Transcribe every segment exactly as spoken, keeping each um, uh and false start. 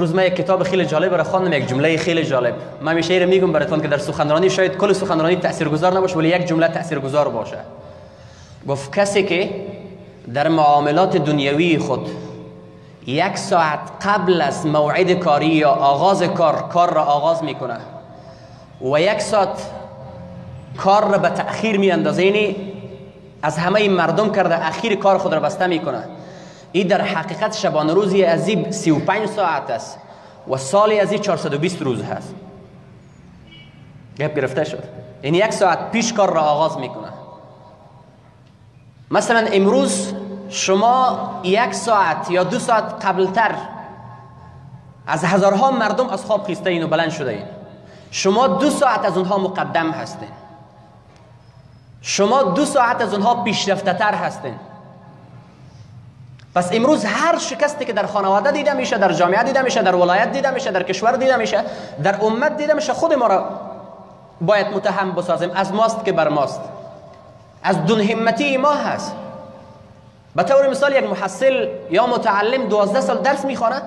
روز من یک کتاب خیلی جالب را خواندم، یک جمله خیلی جالب. من می شعر میگم براتون که در سخنرانی شاید کل سخنرانی تاثیرگذار نباشه، ولی یک جمله تاثیرگذار باشه. گفت کسی که در معاملات دنیوی خود یک ساعت قبل از موعد کاری یا آغاز کار کار را آغاز میکنه و یک ساعت کار را به تأخیر میاندازه، یعنی از همه مردم کرده اخیر کار خود را بسته میکنه، این در حقیقت شبانه روزی عزیب سی و پنج ساعت است و سالی عزیب چهارصد و بیست روز هست. گپ گرفته شد؟ یعنی یک ساعت پیش کار را آغاز میکنه. مثلا امروز شما یک ساعت یا دو ساعت قبلتر از هزارها مردم از خواب خیسته این و بلند شده این. شما دو ساعت از اونها مقدم هستین. شما دو ساعت از اونها پیشرفته تر هستین. پس امروز هر شکستی که در خانواده دیده میشه، در جامعه دیده میشه، در ولایت دیده میشه، در کشور دیده میشه، در امت دیده میشه، خود ما را باید متهم بسازیم. از ماست که بر ماست، از دون همتی ما هست. به طور مثال یک محصل یا متعلم دوازده سال درس میخوانه،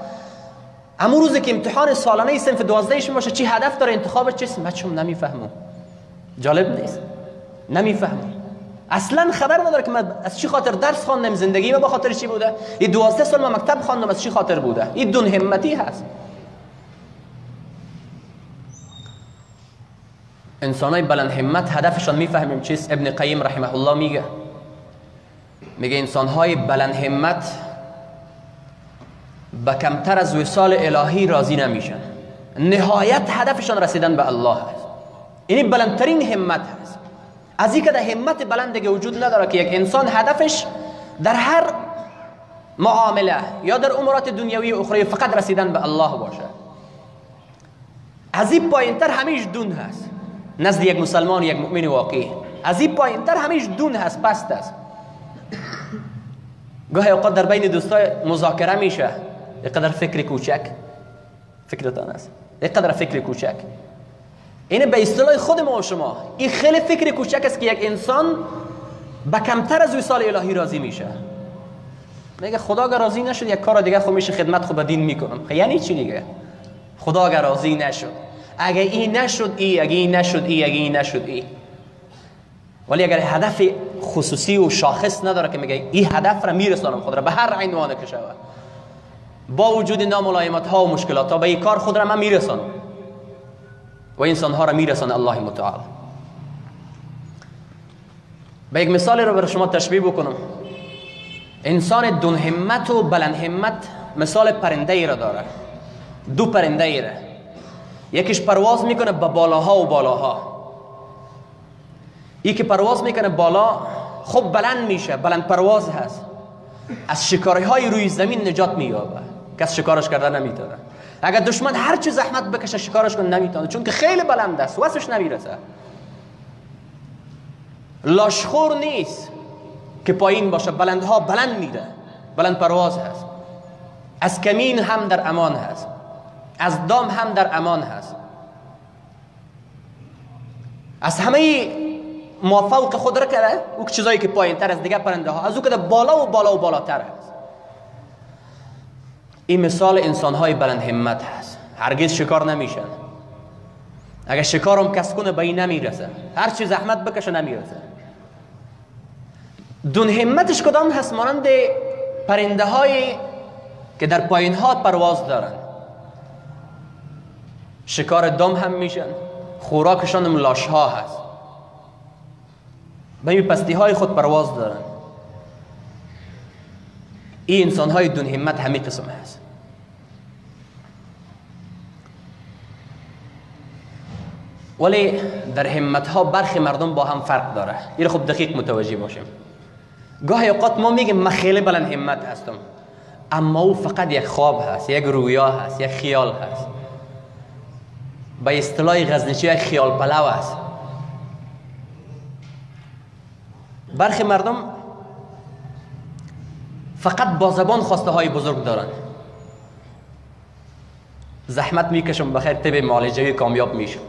اما روزی که امتحان سالانه صنف دوازدهش باشه، چی هدف داره، انتخابش چی است، بچم نمیفهمم. جالب نیست؟ نمیفهمم، اصلا خبر نداره که من از چی خاطر درس خواندم، زندگی من با خاطر چی بوده، این دوازده سال من مکتب خواندم از چی خاطر بوده. این دون همتی هست. انسانای بلند همت هدفشان میفهمیم چیست. ابن قیم رحمه الله میگه، میگه انسانهای بلند همت با کمتر از وصال الهی راضی نمیشن، نهایت هدفشان رسیدن به الله هست. یعنی بلندترین همت هست. از این که در همت بلندگی وجود نداره که یک انسان هدفش در هر معامله یا در امورات دنیوی و اخروی فقط رسیدن به الله باشه. از این پایینتر همیش دون هست نزد یک مسلمان و یک مؤمن واقعی. از این پایینتر همیش دون هست، پست هست. گاهی اوقات در بین دوستای مذاکره میشه، یقدر فکر کوچک فکرتان است، یقدر فکر کوچک. اینه به اصطلاح خود ما و شما، این خیلی فکر کوچک است که یک انسان با کمتر از وصال الهی راضی میشه. میگه خدا اگر راضی نشد یک کار دیگه خود میشه خدمت خود به دین میکنم. یعنی چی دیگه؟ خدا اگر راضی نشد، اگه این نشد ای، اگه این نشد ای، اگه این نشد ای. ولی اگر هدف خصوصی و شاخص نداره که میگه این هدف را میرسانم خود را به هر عنوان که شود، با وجود ناملایمت ها و مشکلات ها به این کار خود را من میرسانم و انسان ها را میرسانه الله متعال. به یک مثال را برای شما تشبیه بکنم. انسان دون همت و بلند همت مثال پرنده ای را داره. دو پرنده ای را، یکیش پرواز میکنه به بالاها و بالاها، ای که پرواز میکنه بالا خوب بلند میشه، بلند پرواز هست، از شکاری های روی زمین نجات مییابه، کس شکارش کرده نمیتونه. اگر دشمن هر چی زحمت بکشه شکارش کنه نمیتونه، چون که خیلی بلند است، واسش نمیرسه. لاشخور نیست که پایین باشه، بلندها بلند میره، بلند پرواز هست. از کمین هم در امان هست، از دام هم در امان هست، از همه ما فوق خود را کرده. او چیزایی که پایین تر از دیگه پرنده ها، از او که بالا و بالا و بالاتر هست. این مثال انسان های بلند همت هست، هرگز شکار نمیشن. اگر شکارم کس کنه به این نمیرسه، هر چی زحمت بکشه نمیرسه. دون همتش کدام هست؟ مانند پرنده هایی که در پایین ها پرواز دارن، شکار دام هم میشن، خوراکشان هم لاش ها هست، به این پستی های خود پرواز دارن. این انسان های دون همت همین قسم هست. ولی در همت ها برخی مردم با هم فرق داره. این رو خوب دقیق متوجه باشیم. گاهی اوقات ما میگیم من خیلی بلند همت هستم، اما او فقط یک خواب هست، یک رویا هست، یک خیال هست. به اصطلاح غزنیچی یک خیال پلو هست. برخی مردم فقط با زبان خواسته های بزرگ دارن. زحمت میکشم بخیر، طب معالجوی کامیاب میشم.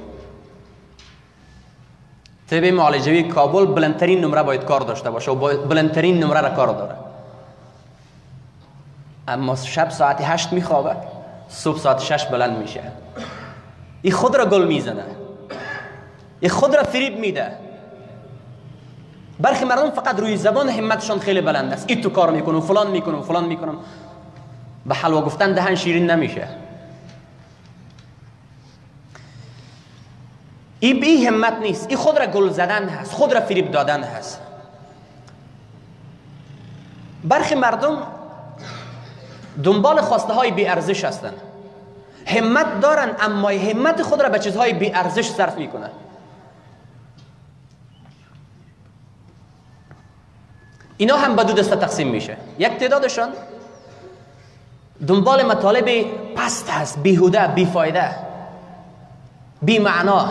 طب معالجوی کابل بلندترین نمره باید کار داشته باشه و بلندترین نمره را کار داره، اما شب ساعت هشت میخوابه، صبح ساعت شش بلند میشه. این خود را گل میزنه، این خود را فریب میده. برخی مردم فقط روی زبان همتشان خیلی بلند است، این تو کار میکنم، فلان میکنم، فلان میکنم. به حلوا گفتن دهن شیرین نمیشه. این بی همت نیست، این خود را گل زدن هست، خود را فریب دادن هست. برخی مردم دنبال خواسته های بی ارزش هستند. همت دارن اما همت خود را به چیزهای بی ارزش صرف میکنن. اینا هم به دو دسته تقسیم میشه. یک تعدادشان دنبال مطالب پست هست، بیهوده، بیفایده، بی معنا.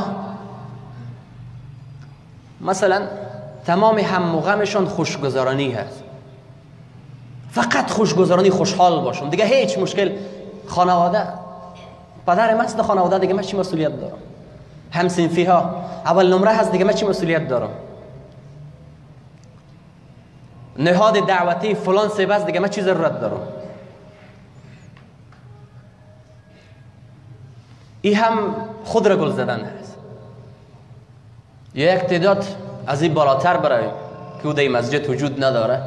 مثلا تمام هم و غمشان خوشگذرانی هست، فقط خوشگذرانی، خوشحال باشم دیگه، هیچ مشکل. خانواده، پدر من است خانواده، دیگه من چی مسئولیت دارم؟ همسنفی ها اول نمره هست، دیگه من چی مسئولیت دارم؟ نهاد دعوتی فلان سیب است، دیگه من چی ضرورت دارم؟ این هم خود را گل زدن هست. یا یک تعداد از این بالاتر برای که او در مسجد وجود نداره،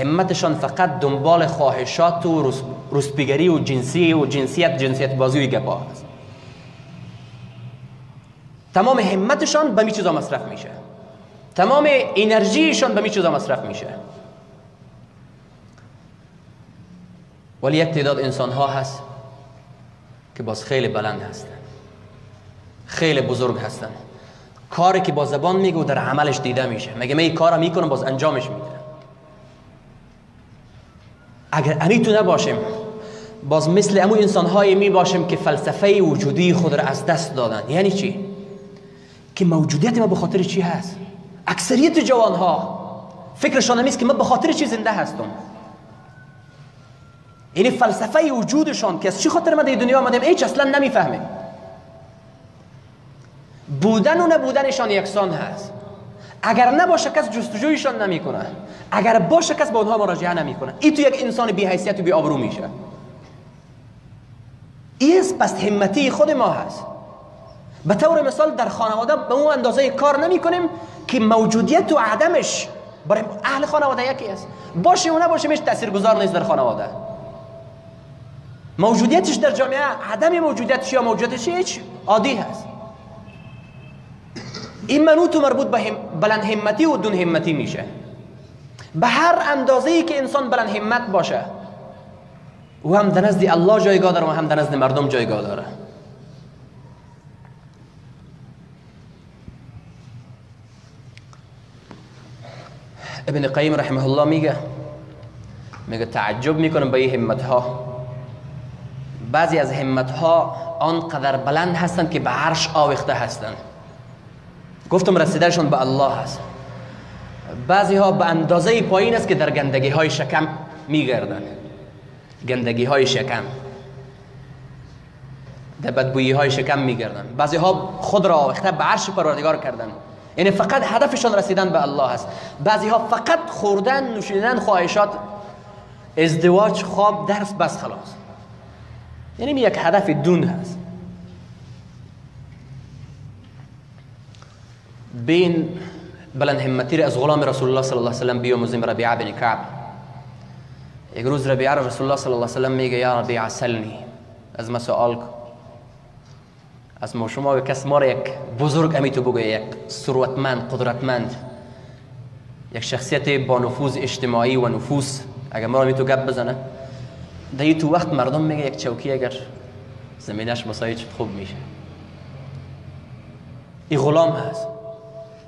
همتشان فقط دنبال خواهشات و رسپیگری و جنسی و جنسیت جنسیت بازی و گپا هست. تمام همتشان به می چیزا مصرف میشه، تمام انرژیشان به می چیزا مصرف میشه. ولی یک تعداد انسان ها هست که باز خیلی بلند هستن، خیلی بزرگ هستن. کاری که با زبان میگه و در عملش دیده میشه. مگه من این کارا میکنم باز انجامش میده. اگر امی تو نباشیم باز مثل امو انسانهایی می باشیم که فلسفه وجودی خود را از دست دادن. یعنی چی؟ که موجودیت ما به خاطر چی هست؟ اکثریت جوانها فکرشان نیست که من به خاطر چی زنده هستم. این فلسفه وجودشان که از چی خاطر ما در دنیا آمدیم هیچ اصلا نمیفهمیم. بودن و نبودنشان یکسان هست. اگر نباشه کس جستجویشان نمیکنه، اگر باشه کس با اونها مراجعه نمیکنه. این تو یک انسان بی حیثیت و بی آبرو میشه. این پس همتی خود ما هست. به طور مثال در خانواده به اون اندازه کار نمیکنیم که موجودیت و عدمش برای اهل خانواده یکی است. باشه و نباشه هیچ تاثیرگذار نیست در خانواده. موجودیتش در جامعه، عدم موجودیتش یا موجودیتش هیچ عادی هست. این منوط و مربوط به هم بلند همتی و دون همتی میشه. به هر اندازه‌ای که انسان بلند همت باشه او هم در نزد الله جایگاه داره و هم در نزد مردم جایگاه داره. ابن قیم رحمه الله میگه میگه تعجب میکنم به این همت ها. بعضی از همت ها آنقدر بلند هستند که به عرش آویخته هستند. گفتم رسیدهشون به الله هست. بعضی ها به اندازه پایین است که در گندگی های شکم میگردن. گندگی های شکم، در بدبویی های شکم میگردن. بعضی ها خود را آویخته به عرش پروردگار کردن. یعنی فقط هدفشون رسیدن به الله هست. بعضی ها فقط خوردن، نوشیدن، خواهشات، ازدواج، خواب، درس، بس خلاص. یعنی یک هدف دون هست. بین بلند همتی را از غلام رسول الله صلی الله علیه و سلم بیاموزیم. ربیعه بن کعب یک روز ربیعه را رسول الله صلی الله علیه و سلم میگه یا ربیعه سلنی، از ما سوال کن، از ما شما و کس ما را یک بزرگ امیتو بگو، یک ثروتمند، قدرتمند، یک شخصیت با نفوذ اجتماعی و نفوذ، اگر ما را امیتو گپ بزنه در این تو وقت مردم میگه یک چوکی اگر زمینش مساعد شد خوب میشه. این غلام هست.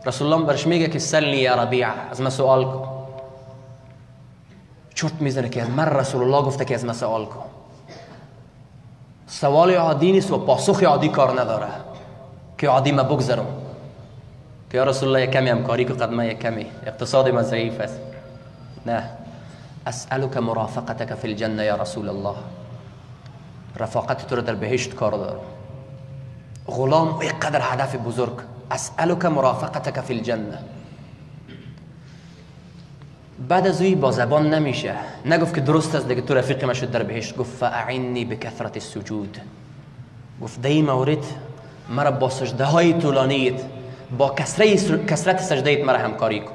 رسول الله برش میگه که سلنی یا ربیعه، از من سوال کن. چرت میزنه که من رسول الله گفته که از من سوال کن. سوال عادی نیست و پاسخ عادی کار نداره که عادی ما بگذارم که یا رسول الله یک کمی همکاری که قدمه، یک کمی اقتصاد ما ضعیف است. نه، اسألک مرافقتک فی الجنه یا رسول الله، رفاقت تو رو در بهشت کار دارم. غلام یک قدر هدف بزرگ، اسألک مرافقتک فی الجنه. بعد از با زبان نمیشه، نگفت که درست است دیگه تو رفیق ما شد در بهشت، گفت فاعنی بکثرت السجود، گفت در این مورد مرا با سجده های طولانیت، با کثرت سجدهیت مرا همکاری کن.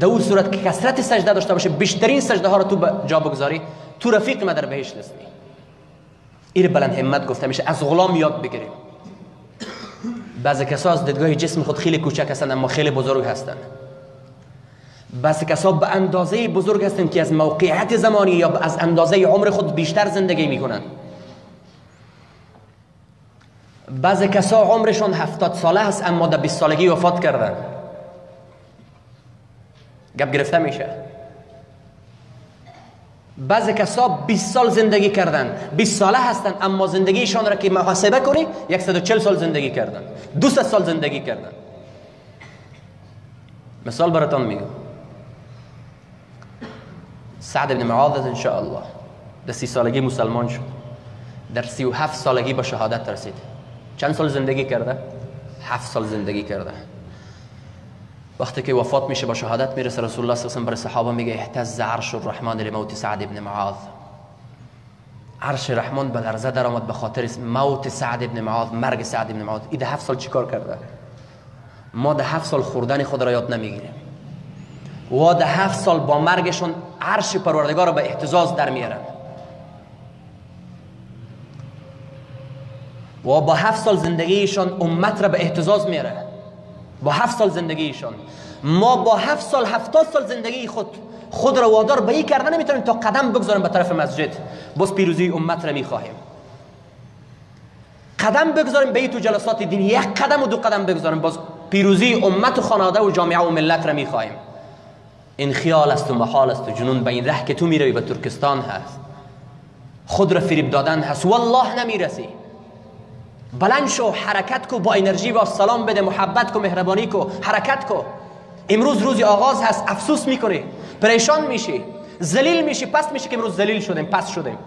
در اون صورت که کثرت سجده داشته باشه، بیشترین سجده ها را تو جا بگذاری، تو رفیق ما در بهشت هستی. این بلند همت گفته میشه از غلام یاد بگیریم. بعضی کسا از دیدگاه جسم خود خیلی کوچک هستند اما خیلی بزرگ هستند. بعضی کسا به اندازه بزرگ هستند که از موقعیت زمانی یا از اندازه عمر خود بیشتر زندگی میکنند. بعضی کسا عمرشون هفتاد ساله هست اما در بیست سالگی وفات کردن. گپ گرفته میشه. بعضی کسا بیست سال زندگی کردن، بیست ساله هستن اما زندگیشان را که محاسبه کنی صد و چهل سال زندگی کردن، دویست سال زندگی کردن. مثال براتون میگم. سعد بن معاذ ان شاء الله در سی سالگی مسلمان شد، در سی و هفت سالگی به شهادت رسید. چند سال زندگی کرده؟ هفت سال زندگی کرده. وقتی که وفات میشه با شهادت میرسه، رسول الله صلی الله علیه و سلم برای صحابه میگه اهتز عرش الرحمن لموت سعد ابن معاذ. عرش رحمان به لرزه در آمد به خاطر موت سعد ابن معاذ، مرگ سعد ابن معاذ. این ده هفت سال چیکار کرده؟ ما ده هفت سال خوردن خود را یاد نمیگیریم. و ده هفت سال با مرگشون عرش پروردگار را به اهتزاز در میارن. و با هفت سال زندگیشون امت را به اهتزاز میاره. با هفت سال زندگیشان. ما با هفت سال هفتاد سال زندگی خود خود را وادار به این کردن نمیتونیم تا قدم بگذاریم به طرف مسجد. بس پیروزی امت را میخواهیم. قدم بگذاریم به تو جلسات دین، یک قدم و دو قدم بگذاریم، باز پیروزی امت و خانواده و جامعه و ملت را میخواهیم. این خیال است و محال است و جنون به این ره که تو میروی به ترکستان هست. خود را فریب دادن هست. والله نمیرسی. بلند شو، حرکت کو، با انرژی و سلام بده، محبت کو، مهربانی کو، حرکت کو. امروز روزی آغاز هست. افسوس میکنی، پریشان میشی، ذلیل میشی، پس میشی که امروز ذلیل شدیم، پس شدیم.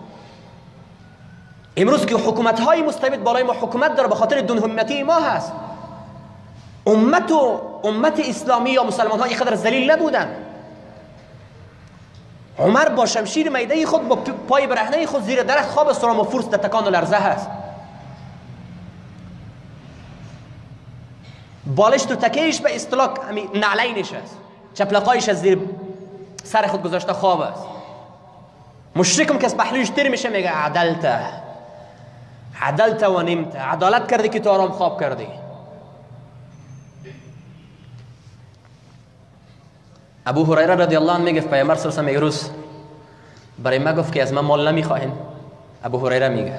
امروز که حکومت های مستبد بالای ما حکومت داره به خاطر دون همتی ما هست. امت و امت اسلامی یا مسلمان ها اینقدر ذلیل نبودن. عمر با شمشیر میده خود، با پای برهنه خود زیر درخت خواب سرام و فرس در تکان و لرزه هست. بالشت و تکیش به اصطلاح نعلینش است، چپلقایش از زیر سر خود گذاشته خواب است. مشرکم که از پهلویش تیر میشه میگه عدلته عدلته و نمته، عدالت کردی که تو آرام خواب کردی. ابو هریره رضی الله عنه میگه پیامبر صلی الله علیه و آله امروز برای ما گفت که از من مال نمیخواهین. ابو هریره میگه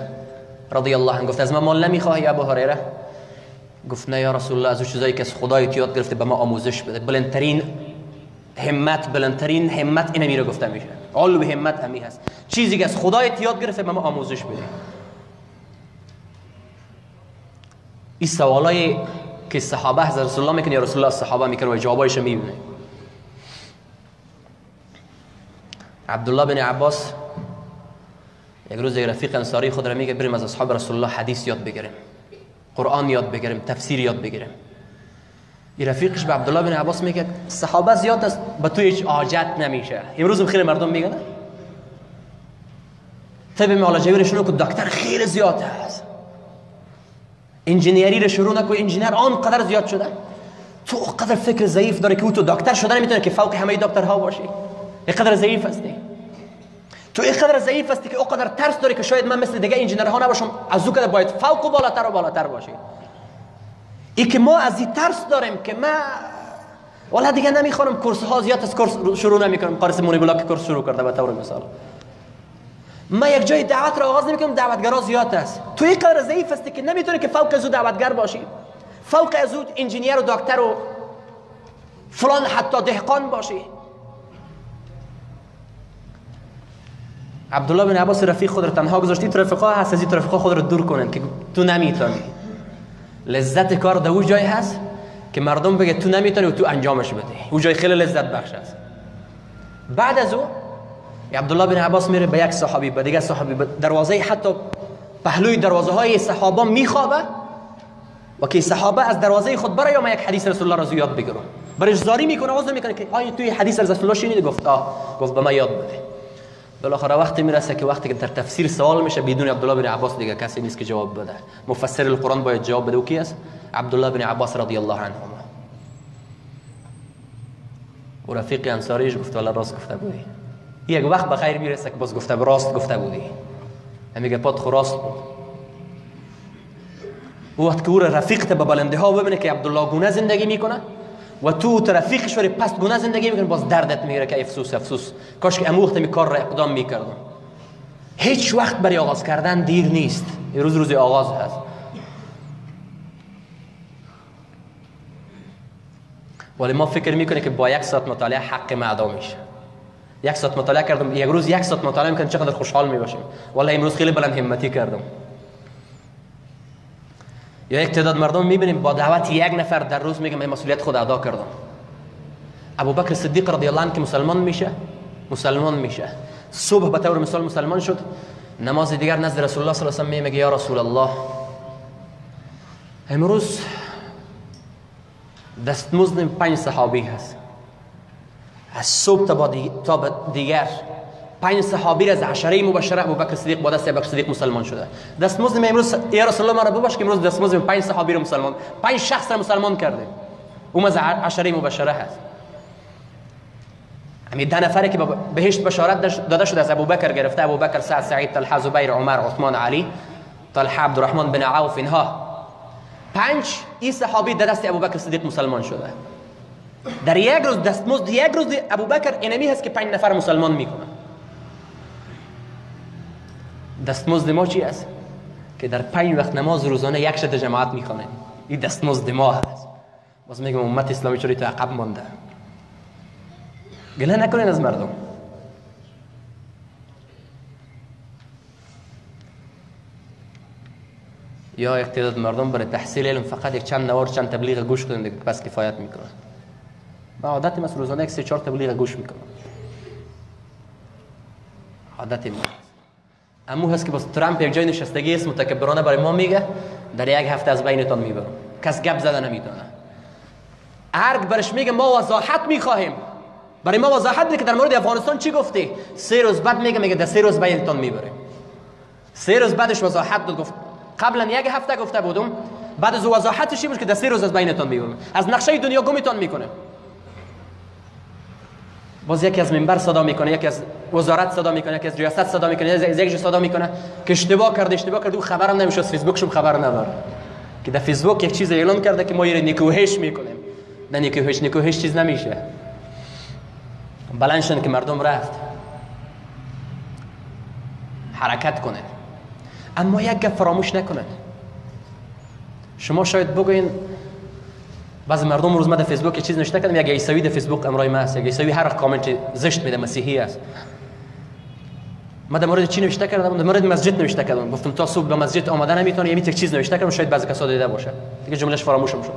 رضی الله عنه گفت از من مال نمیخواهی ابو هریره؟ گفت نه یا رسول الله، از اون چیزایی که از خدایت یاد گرفته به ما آموزش بده. بلندترین همت، بلندترین همت این میره گفته میشه. علو همت همی هست، چیزی که از خدایت یاد گرفته به ما آموزش بده. این سوالایی که صحابه از رسول الله میکنه یا رسول الله صحابه میکنه و جوابایش میبینه. عبدالله بن عباس یک روز رفیق انصاری خود را میگه بریم از اصحاب رسول الله حدیث یاد بگیریم، قرآن یاد بگیریم، تفسیر یاد بگیریم. این رفیقش به عبدالله بن عباس میگه صحابه زیاد است، به تو هیچ حاجت نمیشه. امروز خیلی مردم میگن طب معالجوی رو شروع کن، دکتر خیلی زیاد است. انجینیری رو شروع نکن، انجینر آنقدر زیاد شده. تو قدر فکر ضعیف داره که او تو دکتر شده نمیتونه که فوق همه دکترها باشی. اینقدر ضعیف هستی. تو اینقدر ضعیف هستی که اوقدر ترس داری که شاید من مثل دیگه انجینرها نباشم، از او که باید فوق و بالاتر و بالاتر باشی. ای که ما از این ترس داریم که ما والا دیگه نمیخوام کورس ها زیاد است، کورس شروع نمیکنم. قارس مونی بلاک کورس شروع کرده به طور مثال. ما یک جای دعوت را آغاز نمیکنم، دعوتگرا زیاد است. تو اینقدر ضعیف هستی که نمیتونی که فوق از او دعوتگر باشی، فوق از او انجینیر و دکتر و فلان حتی دهقان باشی. عبدالله بن عباس رفیق خود را تنها گذاشت. این رفقا هست، از این رفقا خود را دور کنن که تو نمیتونی. لذت کار در اون جای هست که مردم بگه تو نمیتونی و تو انجامش بده. اون جای خیلی لذت بخش است. بعد از او عبدالله بن عباس میره به یک صحابی، به دیگه صحابی، به دروازه، حتی پهلوی دروازه های صحابه میخوابه و که صحابه از دروازه خود برای ما یک حدیث رسول الله را زیاد بگیرن. برجزاری میکنه عضو میکنه که آیا توی حدیث الزفلاش شنید؟ گفت آه. گفت به من یاد بده. بالاخره وقتی میرسه که وقتی که در تفسیر سوال میشه بدون عبدالله بن عباس دیگه کسی نیست که جواب بده. مفسر القرآن باید جواب بده و کی است؟ عبدالله بن عباس رضی الله عنهما. و رفیق انصاریش گفت والله راست گفته بودی. یک وقت به خیر میرسه که باز گفته راست گفته بودی. میگه پات خو راست بود. وقت که او رفیقت به بلنده ها ببینه که عبدالله گونه زندگی میکنه و تو رفیقش وری پست گونه زندگی میکنه باز دردت میگیره که افسوس افسوس کاش که اموخت می کار را اقدام میکردم. هیچ وقت برای آغاز کردن دیر نیست. روز روز آغاز هست. ولی ما فکر میکنه که با یک ساعت مطالعه حق معدا میشه. یک ساعت مطالعه کردم یک روز یک ساعت مطالعه میکنم چقدر خوشحال میباشیم. والله امروز خیلی بلند همتی کردم. یا یک تعداد مردم میبینیم با دعوت یک نفر در روز میگم من مسئولیت خود ادا کردم. ابوبکر صدیق رضی الله عنه که مسلمان میشه مسلمان میشه صبح به طور مثال مسلمان شد. نماز دیگر نزد رسول الله صلی الله علیه و آله میگه یا رسول الله امروز دستمزد پنج صحابی هست. از صبح تا بعد دیگر پنج صحابی از عشره مبشره ابوبکر صدیق با دست ابوبکر صدیق مسلمان شده. دستمزد من امروز یا رسول الله مرا ببخش که امروز دستمزد پنج صحابی رو مسلمان پنج شخص را مسلمان کرده. اون از عشره مبشره هست. همین ده نفری که بهشت بشارت داده شده از ابوبکر گرفته ابوبکر سعد سعید طلحه زبیر عمر عثمان علی طلحه عبدالرحمن بن عوف اینها پنج این صحابی در دست ابوبکر صدیق مسلمان شده. در یک روز دستمزد یک روز ابوبکر اینمی هست که پنج نفر مسلمان میکنه. دستمزد ما چی است؟ که در پنج وقت نماز روزانه یک شد جماعت میخوانیم. این دستمزد ما هست. باز میگم امت اسلامی چوری تا عقب مانده. گله نکنین از مردم. یا یک تعداد مردم برای تحصیل علم فقط یک چند نوار چند تبلیغ گوش کنند که بس کفایت میکنه. ما عادت ما روزانه یک سه چهار تبلیغ گوش میکنه. عادت ما امو هست که باز ترامپ یک جای نشستگی است متکبرانه برای ما میگه در یک هفته از بینتان میبرم. کس گپ زده نمیتونه. ارگ برش میگه ما وضاحت میخواهیم. برای ما وضاحت بده که در مورد افغانستان چی گفتی؟ سه روز بعد میگه میگه در سه روز بینتان میبریم. سه روز بعدش وضاحت داد گفت قبلا یک هفته گفته بودم بعد از وضاحتش این بود که در سه روز از بینتان میبرم. از نقشه دنیا گمتان میکنه. باز یکی از منبر صدا میکنه یکی از وزارت صدا میکنه یکی از ریاست صدا میکنه از یک جا صدا میکنه که اشتباه کرده اشتباه کرده او خبرم نمیشه از فیسبوکشم خبر نداره که در فیسبوک یک چیز اعلام کرده که ما یه نیکوهش میکنیم. نه نیکوهش نیکوهش چیز نمیشه. بلنشن که مردم رفت حرکت کنند. اما یک گپ فراموش نکنند. شما شاید بگوین بعض مردم روز ما در فیسبوک چیز نوشته کردم یک عیسوی در فیسبوک امرای ما است. یک عیسوی هر کامنت زشت میده مسیحی است. ما در مورد چی نوشته کردم؟ در مورد مسجد نوشته کردم. گفتم تا صبح به مسجد آمدن نمیتونه یه یک چیز نوشته کردم شاید بعضی کسا دیده باشه. دیگه جملهش فراموشم شده.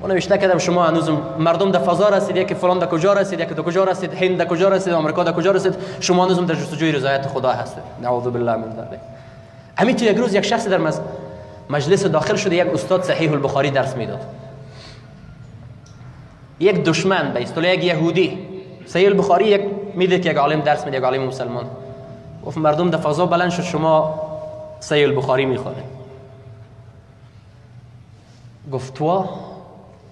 اون نوشته کردم شما هنوز مردم در فضا رسید یک فلان در کجا رسید یک در کجا رسید هند در کجا رسید آمریکا در کجا رسید شما هنوز در جستجوی رضایت خدا هستید. نعوذ بالله من ذلک. همین یک روز یک شخص در مجلس داخل شده یک استاد صحیح البخاری درس میداد. یک دشمن به اصطلاح یک یهودی صحیح البخاری یک میده که یک عالم درس میده یک عالم مسلمان گفت مردم در فضا بلند شد شما صحیح البخاری میخوانید. گفت تو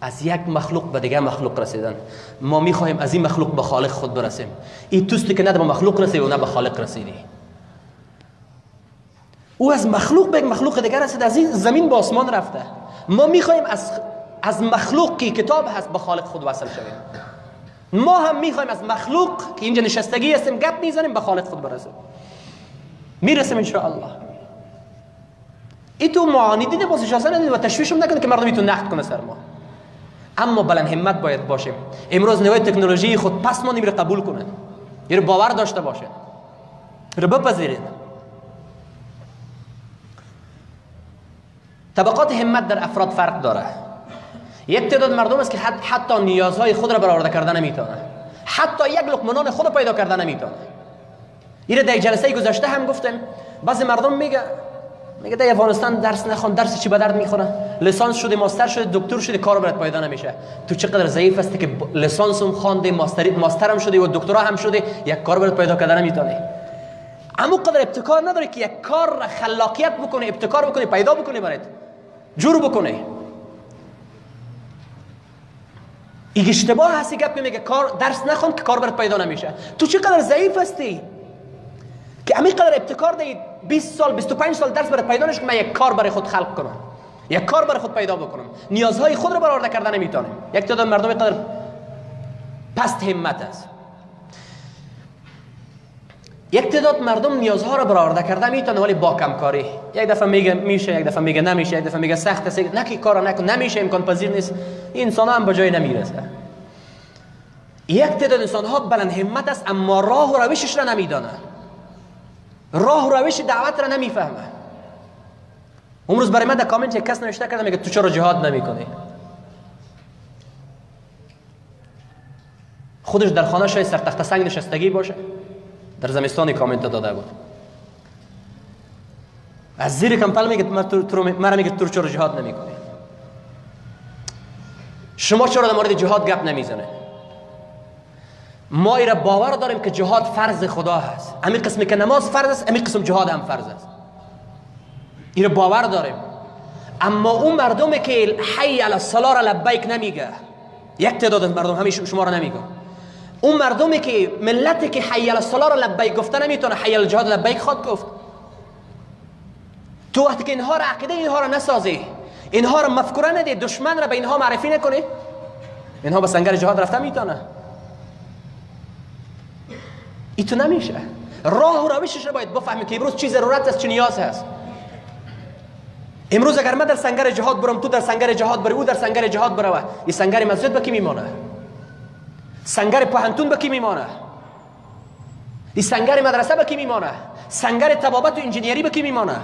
از یک مخلوق به دیگه مخلوق رسیدن ما میخواهیم از این مخلوق به خالق خود برسیم. این توستی که نه به مخلوق رسید و نه به خالق رسیدی. او از مخلوق به یک مخلوق دیگه رسید از این زمین به آسمان رفته. ما میخواهیم از از مخلوق که کتاب هست به خالق خود وصل شویم. ما هم میخوایم از مخلوق که اینجا نشستگی هستیم گپ میزنیم به خالق خود برسیم. میرسیم ان شاء الله. این تو معاندین باز اجازه ندید و تشویشم نکنه که مردم تو نقد کنه سر ما. اما بلند همت باید باشیم. امروز نوع تکنولوژی خود پس ما نمیره قبول کنه. یه باور داشته باشه. رو بپذیرید. طبقات همت در افراد فرق داره. یک تعداد مردم است که حتی نیازهای خود را برآورده کردن نمیتونه. حتی یک لقمه نان خود را پیدا کردن نمیتونه. این را در جلسه گذشته هم گفتم. بعضی مردم میگه میگه دیگه افغانستان درس نخوان، درس چی به درد میخوره؟ لیسانس شده، ماستر شده، دکتر شده، کار برات پیدا نمیشه. تو چقدر ضعیف هستی که لیسانس هم خوانده، ماستر ماستر هم شده و دکترا هم شده، یک کار برات پیدا کردن نمیتونه. اما قدر ابتکار نداره که یک کار خلاقیت بکنه، ابتکار بکنه، پیدا بکنه برات. جور بکنه. این اشتباه هستی گپ میگه کار درس نخوان که کار برات پیدا نمیشه. تو چقدر ضعیف هستی که همین قدر ابتکار دهید بیست سال بیست و پنج سال درس برات پیدا نشه که من یک کار برای خود خلق کنم، یک کار برای خود پیدا بکنم، نیازهای خود رو برآورده کردن نمیتونم. یک تعداد مردم قدر پست همت است. یک تعداد مردم نیازها رو برآورده کردن میتونه ولی با کمکاری. یک دفعه میگه میشه، یک دفعه میگه نمیشه، یک دفعه میگه سخت است، نه که کارو نکن، نمیشه، امکان پذیر نیست. این انسان هم به جای نمیرسه. یک تعداد انسان ها بلند همت است اما راه و روشش را نمیدانه، راه و روش دعوت را نمیفهمه. امروز برای من در کامنت یک کس نوشته کرده میگه تو چرا جهاد نمیکنی؟ خودش در خانه شاید سر تخت سنگ نشستگی باشه، در زمستان کامنت داده بود. از زیر کمپل میگه مرا میگه تو چرا جهاد نمیکنی؟ شما چرا در مورد جهاد گپ نمیزنه؟ ما ایره باور داریم که جهاد فرض خدا هست. همین قسمی که نماز فرض است، همین قسم جهاد هم فرض است. ایره باور داریم. اما اون مردمی که حی علی الصلاة را لبیک نمیگه، یک تعداد مردم همیشه شما را نمیگه. اون مردمی که ملتی که حی علی الصلاة را لبیک گفته نمیتونه حی علی الجهاد لبیک خود گفت. تو وقتی که اینها را عقیده اینها را نسازی، اینها را مفکوره ندی، دشمن را به اینها معرفی نکنی، اینها به سنگر جهاد رفته میتونه. ای تو نمیشه. راه و روشش رو باید بفهمی که امروز چی ضرورت است، چی نیاز هست. امروز اگر من در سنگر جهاد برم، تو در سنگر جهاد بری، او در سنگر جهاد بروه، این سنگر مسجد به کی میمانه؟ سنگر پهنتون به کی میمانه؟ این سنگر مدرسه به کی میمانه؟ سنگر طبابت و انجینیری به کی میمانه؟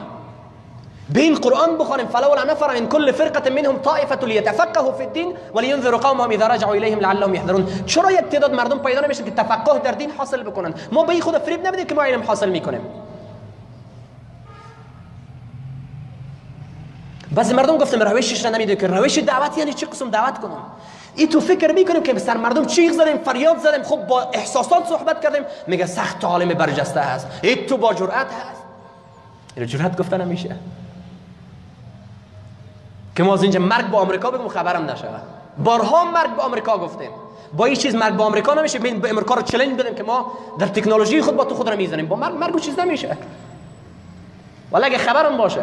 بین قرآن بخوانیم فلولا نفر من كل فرقة منهم طائفة ليتفقهوا في الدين ولينذروا قومهم إذا رجعوا إليهم لعلهم يحذرون. چرا یک تعداد مردم پیدا نمیشن که تفقه در دین حاصل بکنن؟ ما به خود فریب نمیدیم که ما علم حاصل میکنیم. بعضی مردم گفتم روشش را نمیدونیم که روش دعوت یعنی چه قسم دعوت کنم. ای تو فکر میکنیم که سر مردم چیغ زدیم، فریاد زدیم، خب با احساسات صحبت کردیم، میگه سخت عالم برجسته هست، ای تو با جرأت هست. این جرأت گفتن نمیشه که ما از اینجا مرگ با آمریکا بگم خبرم نشود. بارها مرگ با آمریکا گفتیم، با این چیز مرگ با آمریکا نمیشه. ببین به آمریکا رو چالش بدیم که ما در تکنولوژی خود با تو خود را میزنیم، با مرگ مرگو چیز نمیشه. ولی اگه خبرم باشه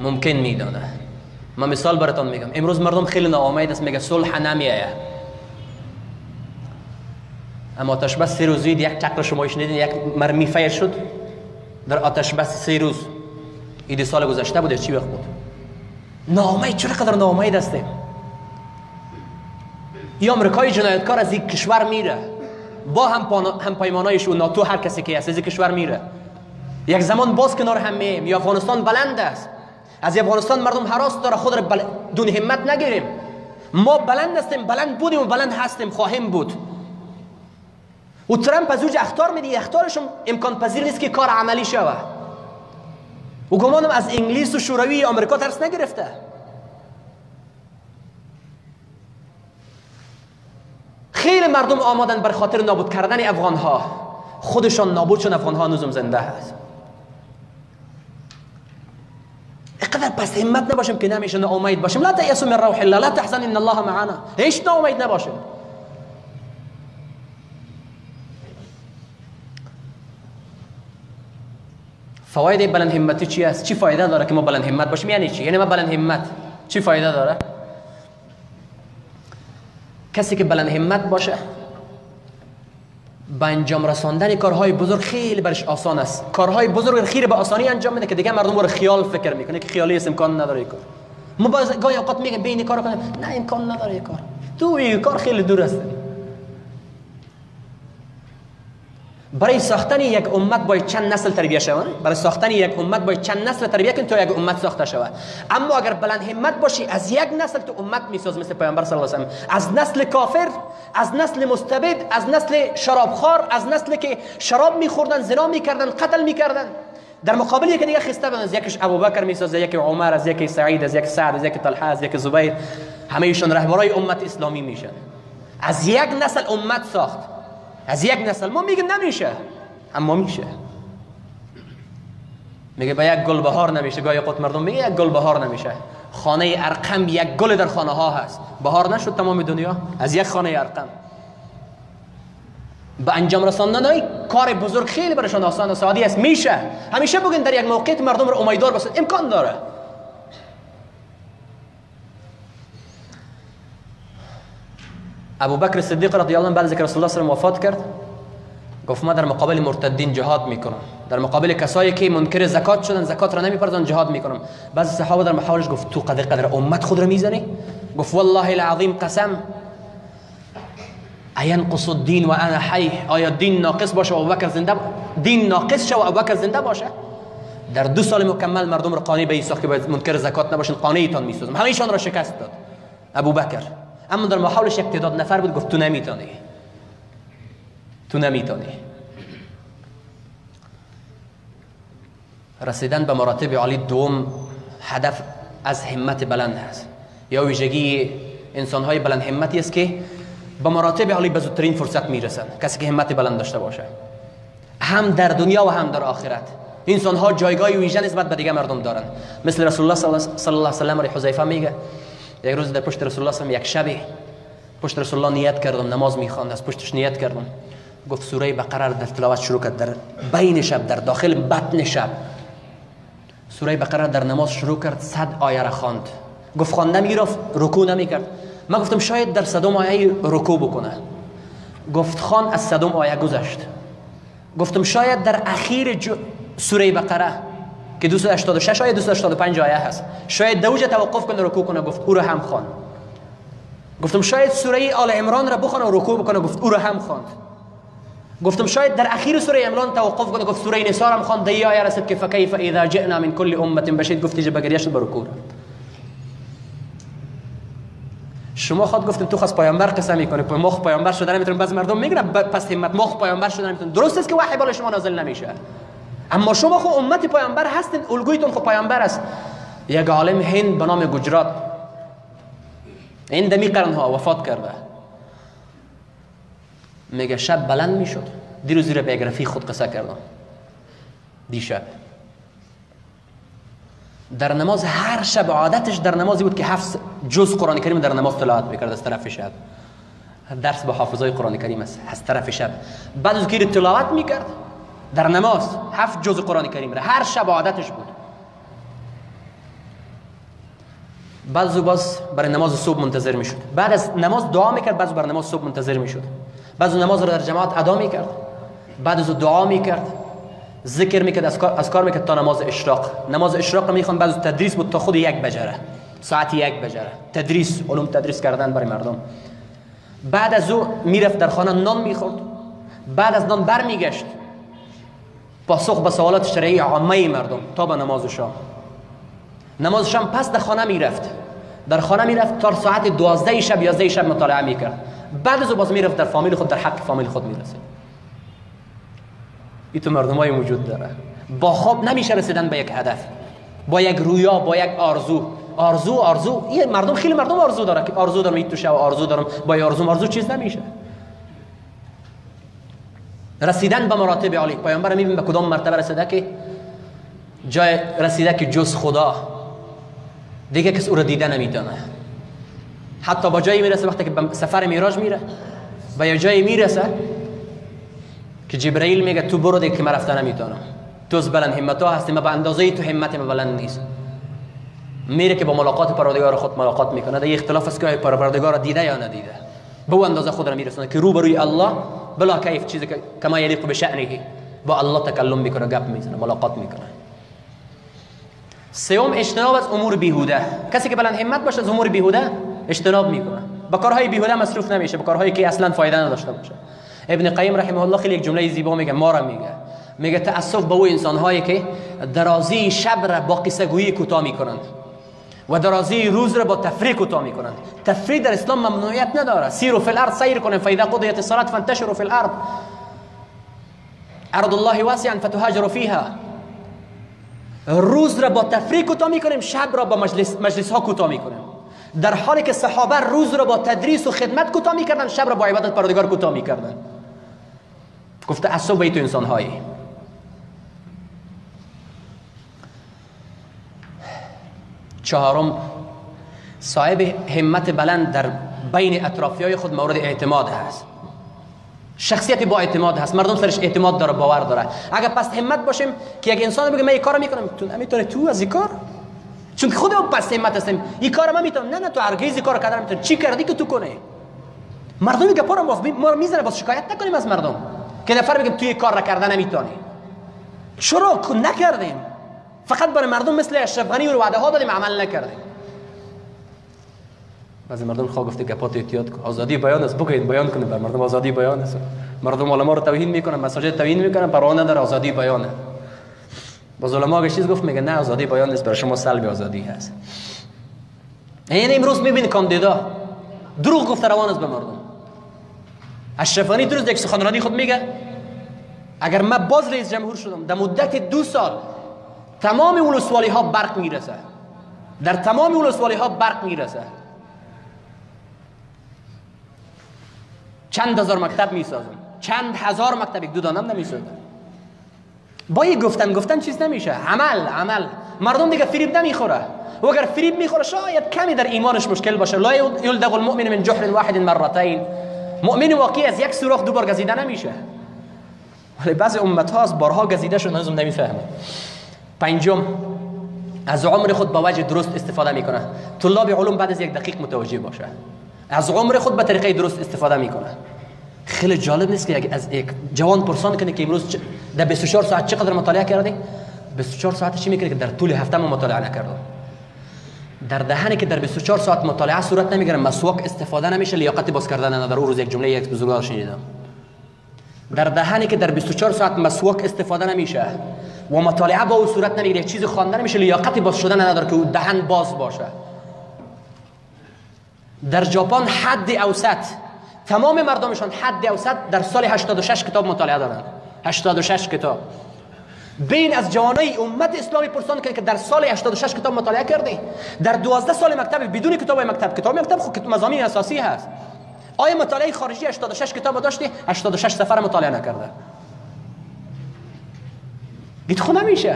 ممکن میدانه. ما مثال براتون میگم. امروز مردم خیلی ناامید است، میگه صلح نمیآید. اما آتش بس سه روز دید، یک چکر شما شنیدین یک مرمی فیر شد در آتش بس سه روز. ایدی سال گذشته بود چی وقت بود. ناامید، چرا قدر ناامید هستیم؟ یا آمریکای جنایتکار از یک کشور میره با هم پیمانایش و ناتو هر کسی که هست از یک کشور میره. یک زمان باز کنار هم میایم. یا افغانستان بلند است، از افغانستان مردم حراس داره، خود را بل... دون همت نگیریم. ما بلند هستیم، بلند بودیم و بلند هستیم، خواهیم بود. و ترامپ از اوج اخطار میده، اخطارش امکان پذیر نیست که کار عملی شود. و گمانم از انگلیس و شوروی آمریکا ترس نگرفته. خیلی مردم آمادن بر خاطر نابود کردن افغان ها، خودشان نابود شدن. افغان ها هنوزم زنده هست. اقدر پس همت نباشیم که نمیشه، ناامید باشیم. لا تیأسوا من روح الله لا تحزن ان الله معنا. هیچ ناامید نباشیم. فواید بلند همتی چی است؟ چی فایده داره که ما بلند همت باشیم؟ یعنی چی؟ یعنی ما بلند همت چی فایده داره؟ کسی که بلند همت باشه به انجام رساندن کارهای بزرگ خیلی برش آسان است. کارهای بزرگ خیلی به آسانی انجام میده که دیگه مردم رو خیال فکر میکنه که خیالی است، امکان نداره کار. ما باز گاهی اوقات میگیم ببین کارو کنیم، نه امکان نداره کار. تو این کار خیلی دور است. برای ساختن یک امت باید چند نسل تربیت شود. برای ساختن یک امت باید چند نسل تربیت کن تا یک امت ساخته شود. اما اگر بلند همت باشی از یک نسل تو امت میساز، مثل پیامبر صلی الله علیه و سلم، از نسل کافر، از نسل مستبد، از نسل شرابخوار، از نسل که شراب میخوردن، زنا میکردن، قتل میکردن، در مقابل یک دیگه خسته بودن. یکیش ابوبکر میسازه، یکی عمر، از یکی سعید، از یک سعد، از یک طلحه، از یک زبیر، همه ایشون رهبرای امت اسلامی میشن. از یک نسل امت ساخت. از یک نسل ما میگه نمیشه، اما میشه. میگه با یک گل بهار نمیشه. گاهی اوقات مردم میگه یک گل بهار نمیشه. خانه ارقم یک گل در خانه ها هست، بهار نشد تمام دنیا از یک خانه ارقم. به انجام رساندن کار بزرگ خیلی برشان آسان و ساده است، میشه. همیشه بگین در یک موقعیت مردم رو امیدوار بسازید، امکان داره. ابوبکر صدیق رضی الله عنه بعد از ذکر رسول الله صلی الله علیه و آله وفات کرد، گفت ما در مقابل مرتدین جهاد میکنم، در مقابل کسایی که منکر زکات شدن، زکات را نمیپردازن، جهاد میکنم. بعضی صحابه در مقابلش گفت تو قدر قدر امت خود را میزنی؟ گفت والله العظیم قسم اینقص الدین و انا حی، آیا دین ناقص باشه و ابوبکر زنده باشه؟ دین ناقص شه و ابوبکر زنده باشه؟ در دو سال مکمل مردم را قانع به این ساخت که باید منکر زکات نباشین، قانعتان میسازم. همهشان را شکست داد ابوبکر. اما در محاولش یک تعداد نفر بود، گفت تو نمیتانی، تو نمیتانی. رسیدن به مراتب عالی دوم هدف از همت بلند است، یا ویژگی انسان های بلند همتی است که به مراتب عالی به زودترین فرصت میرسند. کسی که همت بلند داشته باشه هم در دنیا و هم در آخرت، انسان ها جایگاه ویژه نسبت به دیگه مردم دارند. مثل رسول الله صلی الله علیه و سلم، حذیفه میگه یک روز در پشت رسول الله صلی الله علیه و سلم، یک شب پشت رسول الله نیت کردم، نماز میخواند، از پشتش نیت کردم، گفت سوره بقره در تلاوت شروع کرد. در بین شب، در داخل بطن شب، سوره بقره در نماز شروع کرد، صد آیه را خواند. گفت خواندم میرفت، رکوع نمیکرد. ما گفتم شاید در صدم آیه رکوع بکنه. گفت خان، از صدم آیه گذشت. گفتم شاید در اخیر جو سوره بقره که دویست و هشتاد و شش آیه، دویست و هشتاد و پنج آیه هست، شاید دوجه توقف کنه رکوع کنه. گفت او را هم خواند. گفتم شاید سوره آل عمران را بخونه و رکوع بکنه. گفت او را هم خواند. گفتم شاید در اخیر سوره عمران توقف کنه. گفت سوره نساء هم خواند. دیگه آیه رسید که فکیف اذا جئنا من کل امه بشید. گفت دیگه بگریش به رکوع. شما خود گفتیم تو خاص پیامبر قسم میکنه، مخ پیامبر شدن نمیتونن. بعضی مردم میگن پس همت مخ پیامبر شدن نمیتونن. درست است که وحی بالا شما نازل نمیشه، اما شما خو امت پیامبر هستین، الگویتون خو پیامبر است. یک عالم هند به نام گجرات، این دمی قرنها وفات کرده، میگه شب بلند میشد. دیروز زیر بیوگرافی خود قصه کردم، دیشب در نماز، هر شب عادتش در نمازی بود که هفت جز قرآن کریم در نماز تلاوت میکرد از طرف شب. درس به حافظای قرآن کریم است از طرف شب. بعد از که تلاوت میکرد در نماز هفت جزء قرآن کریم را، هر شب عادتش بود. بعضو باز برای نماز صبح منتظر میشد، بعد از نماز دعا میکرد، بعضو برای نماز صبح منتظر میشد، بعضو نماز را در جماعت ادا میکرد، بعضو دعا میکرد، ذکر میکرد، از کار از کار میکرد تا نماز اشراق. نماز اشراق را میخوان، بعضو تدریس بود تا خود یک بجره، ساعت یک بجره تدریس، علوم تدریس کردن برای مردم. بعد از او میرفت در خانه نان میخورد، بعد از نان برمیگشت پاسخ به سوالات شرعی عامه مردم تا به نماز شام. نماز شام پس در خانه میرفت، در خانه میرفت تا ساعت دوازده شب، یازده شب مطالعه میکرد. بعد از او باز میرفت در فامیل خود، در حق فامیل خود میرسید. این تو مردمای وجود داره، با خواب نمیشه رسیدن به یک هدف، با یک رویا، با یک آرزو. آرزو آرزو این مردم، خیلی مردم آرزو داره که آرزو دارم، این تو شو آرزو دارم، با آرزو آرزو چیز نمیشه. رسیدن به مراتب عالی، پیامبر میبین به کدام مرتبه رسیده که جای رسیده که جز خدا دیگه کس او را دیده نمیتونه. حتی با جایی میرسه وقتی که به سفر معراج میره، به یه جایی میرسه که جبرئیل میگه تو برو دیگه که من رفتن نمیتونم، تو از بلند همت ها هستی، من به اندازه تو همت من بلند نیست. میره که با ملاقات پروردگار خود ملاقات میکنه. ده اختلاف است که پروردگار را دیده یا ندیده، به اون اندازه خود را میرسونه که روبروی الله بلا كيف چیزی که کما یلیق بشأنه با الله تکلم میکنه، گپ میزنه، ملاقات میکنه. سوم، اجتناب از امور بیهوده. کسی که بلند همت باشه از امور بیهوده اجتناب میکنه، با کارهای بیهوده مصروف نمیشه، با کارهایی که اصلا فایده نداشته باشه. ابن قیم رحمه الله خیلی یک جمله زیبا میگه، ما را میگه، میگه تأسف به اون انسان‌هایی که درازی شب را با قصه گویی کوتاه میکنند و درازی روز را با تفریق کوتاه میکنند. تفریق در اسلام ممنوعیت نداره. سیروا فی الارض، سیر کنن، فاذا قضیت الصلاة فانتشروا فی الارض، ارض الله واسعا فتهاجروا فیها. روز را با تفریق کوتاه میکنیم، شب را با مجلس مجلس ها کوتاه میکنیم، در حالی که صحابه روز را با تدریس و خدمت کوتاه میکردن، شب را با عبادت پروردگار کوتاه میکردن. گفته تعصب به تو انسان های. چهارم، صاحب همت بلند در بین اطرافیای خود مورد اعتماد هست. شخصیت با اعتماد هست، مردم سرش اعتماد داره، باور داره. اگر پس همت باشیم که یک انسان بگه من این کارو میکنم، تو نمیتونی تو از این کار، چون که خود اون پس همت هستیم، این کارو من میتونم. نه نه، تو هرگز این کارو کردن نمیتونی. چی کردی که تو کنی؟ مردم که پارم باف ما میزنه، باز شکایت نکنیم از مردم که نفر بگیم تو این کار را کردن نمیتونی، چرا نکردیم؟ فقط برای مردم مثل اشرف غنی وعده ها دادیم، عمل نکردیم. بعضی مردم خواه گفته گپات احتیاط کن، آزادی بیان است، بگید بیان کنید، بر مردم آزادی بیان است. مردم علما رو توهین میکنن، مساجد توهین میکنن، پروانه در آزادی بیانه. باز علما چیز گفت، میگه نه آزادی بیان نیست، برای شما سلب آزادی هست. یعنی امروز میبین کاندیدا دروغ گفته روان است به مردم. اشرف غنی روز یک سخنرانی خود میگه اگر من باز رئیس جمهور شدم، در مدت دو سال تمام ولسوالی ها برق میرسه، در تمام ولسوالی ها برق میرسه، چند هزار مکتب میسازم، چند هزار مکتب، یک دو دانم نمیسازم. با یک گفتن گفتن چیز نمیشه، عمل عمل. مردم دیگه فریب نمیخوره، و اگر فریب میخوره شاید کمی در ایمانش مشکل باشه. لا یلدغ المؤمن من جحر واحد مرتين، مؤمن واقعی از یک سوراخ دوبار گزیده نمیشه. ولی بعضی امت ها از بارها گزیده شدن، هنوزم نمیفهمه. پنجم، از عمر خود با وجه درست استفاده میکنه. طلاب علوم بعد از یک دقیق متوجه باشه، از عمر خود به طریقه درست استفاده میکنه. خیلی جالب نیست که از یک جوان پرسان کنه که امروز در بیست و چهار ساعت چقدر مطالعه کردی؟ بیست و چهار ساعت چی میکنه که در طول هفته ما مطالعه نکردم؟ در دهنی که در بیست و چهار ساعت مطالعه صورت نمیگیره، مسواک استفاده نمیشه، لیاقت باز کردن نداره. روز یک جمله یک بزرگوار شنیدم، در دهنی که در بیست و چهار ساعت مسواک استفاده نمیشه و مطالعه با او صورت نمیگیره، چیزی خوانده نمیشه، لیاقت باز شدن نداره که دهن باز باشه. در ژاپن حد اوسط، تمام مردمشان حد اوسط در سال هشتاد و شش کتاب مطالعه دارند، هشتاد و شش کتاب. بین از جوانای امت اسلامی پرسان که در سال هشتاد و شش کتاب مطالعه کردی، در دوازده سال مکتب بدون کتاب مکتب، کتاب مکتب خود مضامین اساسی هست. آیا مطالعه خارجی هشتاد و شش کتاب داشتی؟ هشتاد و شش سفر مطالعه نکرده، گیت خود نمیشه.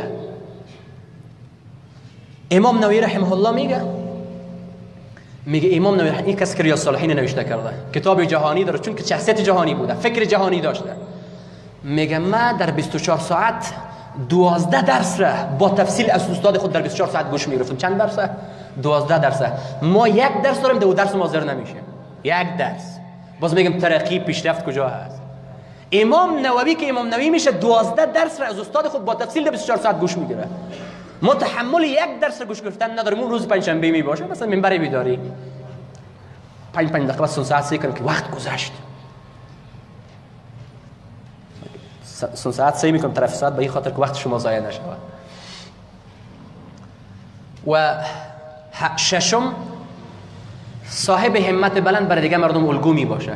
امام نووی رحمه الله میگه، میگه امام نووی این کسی که ریاض الصالحین نوشته کرده، کتاب جهانی داره، چون که شخصیت جهانی بوده، فکر جهانی داشته. میگه من در بیست و چهار ساعت دوازده درس را با تفصیل از استاد خود در بیست و چهار ساعت گوش میگرفتم. چند درسه؟ دوازده درسه. ما یک درس داریم، دو درس مازر نمیشه، یک درس. باز میگم ترقی پیشرفت کجا هست؟ امام نووی که امام نووی میشه، دوازده درس را از استاد خود با تفصیل در بیست و چهار ساعت گوش میگیره. ما تحمل یک درس را گوش گرفتن نداریم. اون روز پنجشنبه می باشه، مثلا منبر بیداری پنج پنج دقیقه سه ساعت سه کنم که وقت گذشت، سه ساعت سه میکنم طرف ساعت، به این خاطر که وقت شما ضایع نشود. و ششم، صاحب همت بلند برای دیگه مردم الگو می باشه.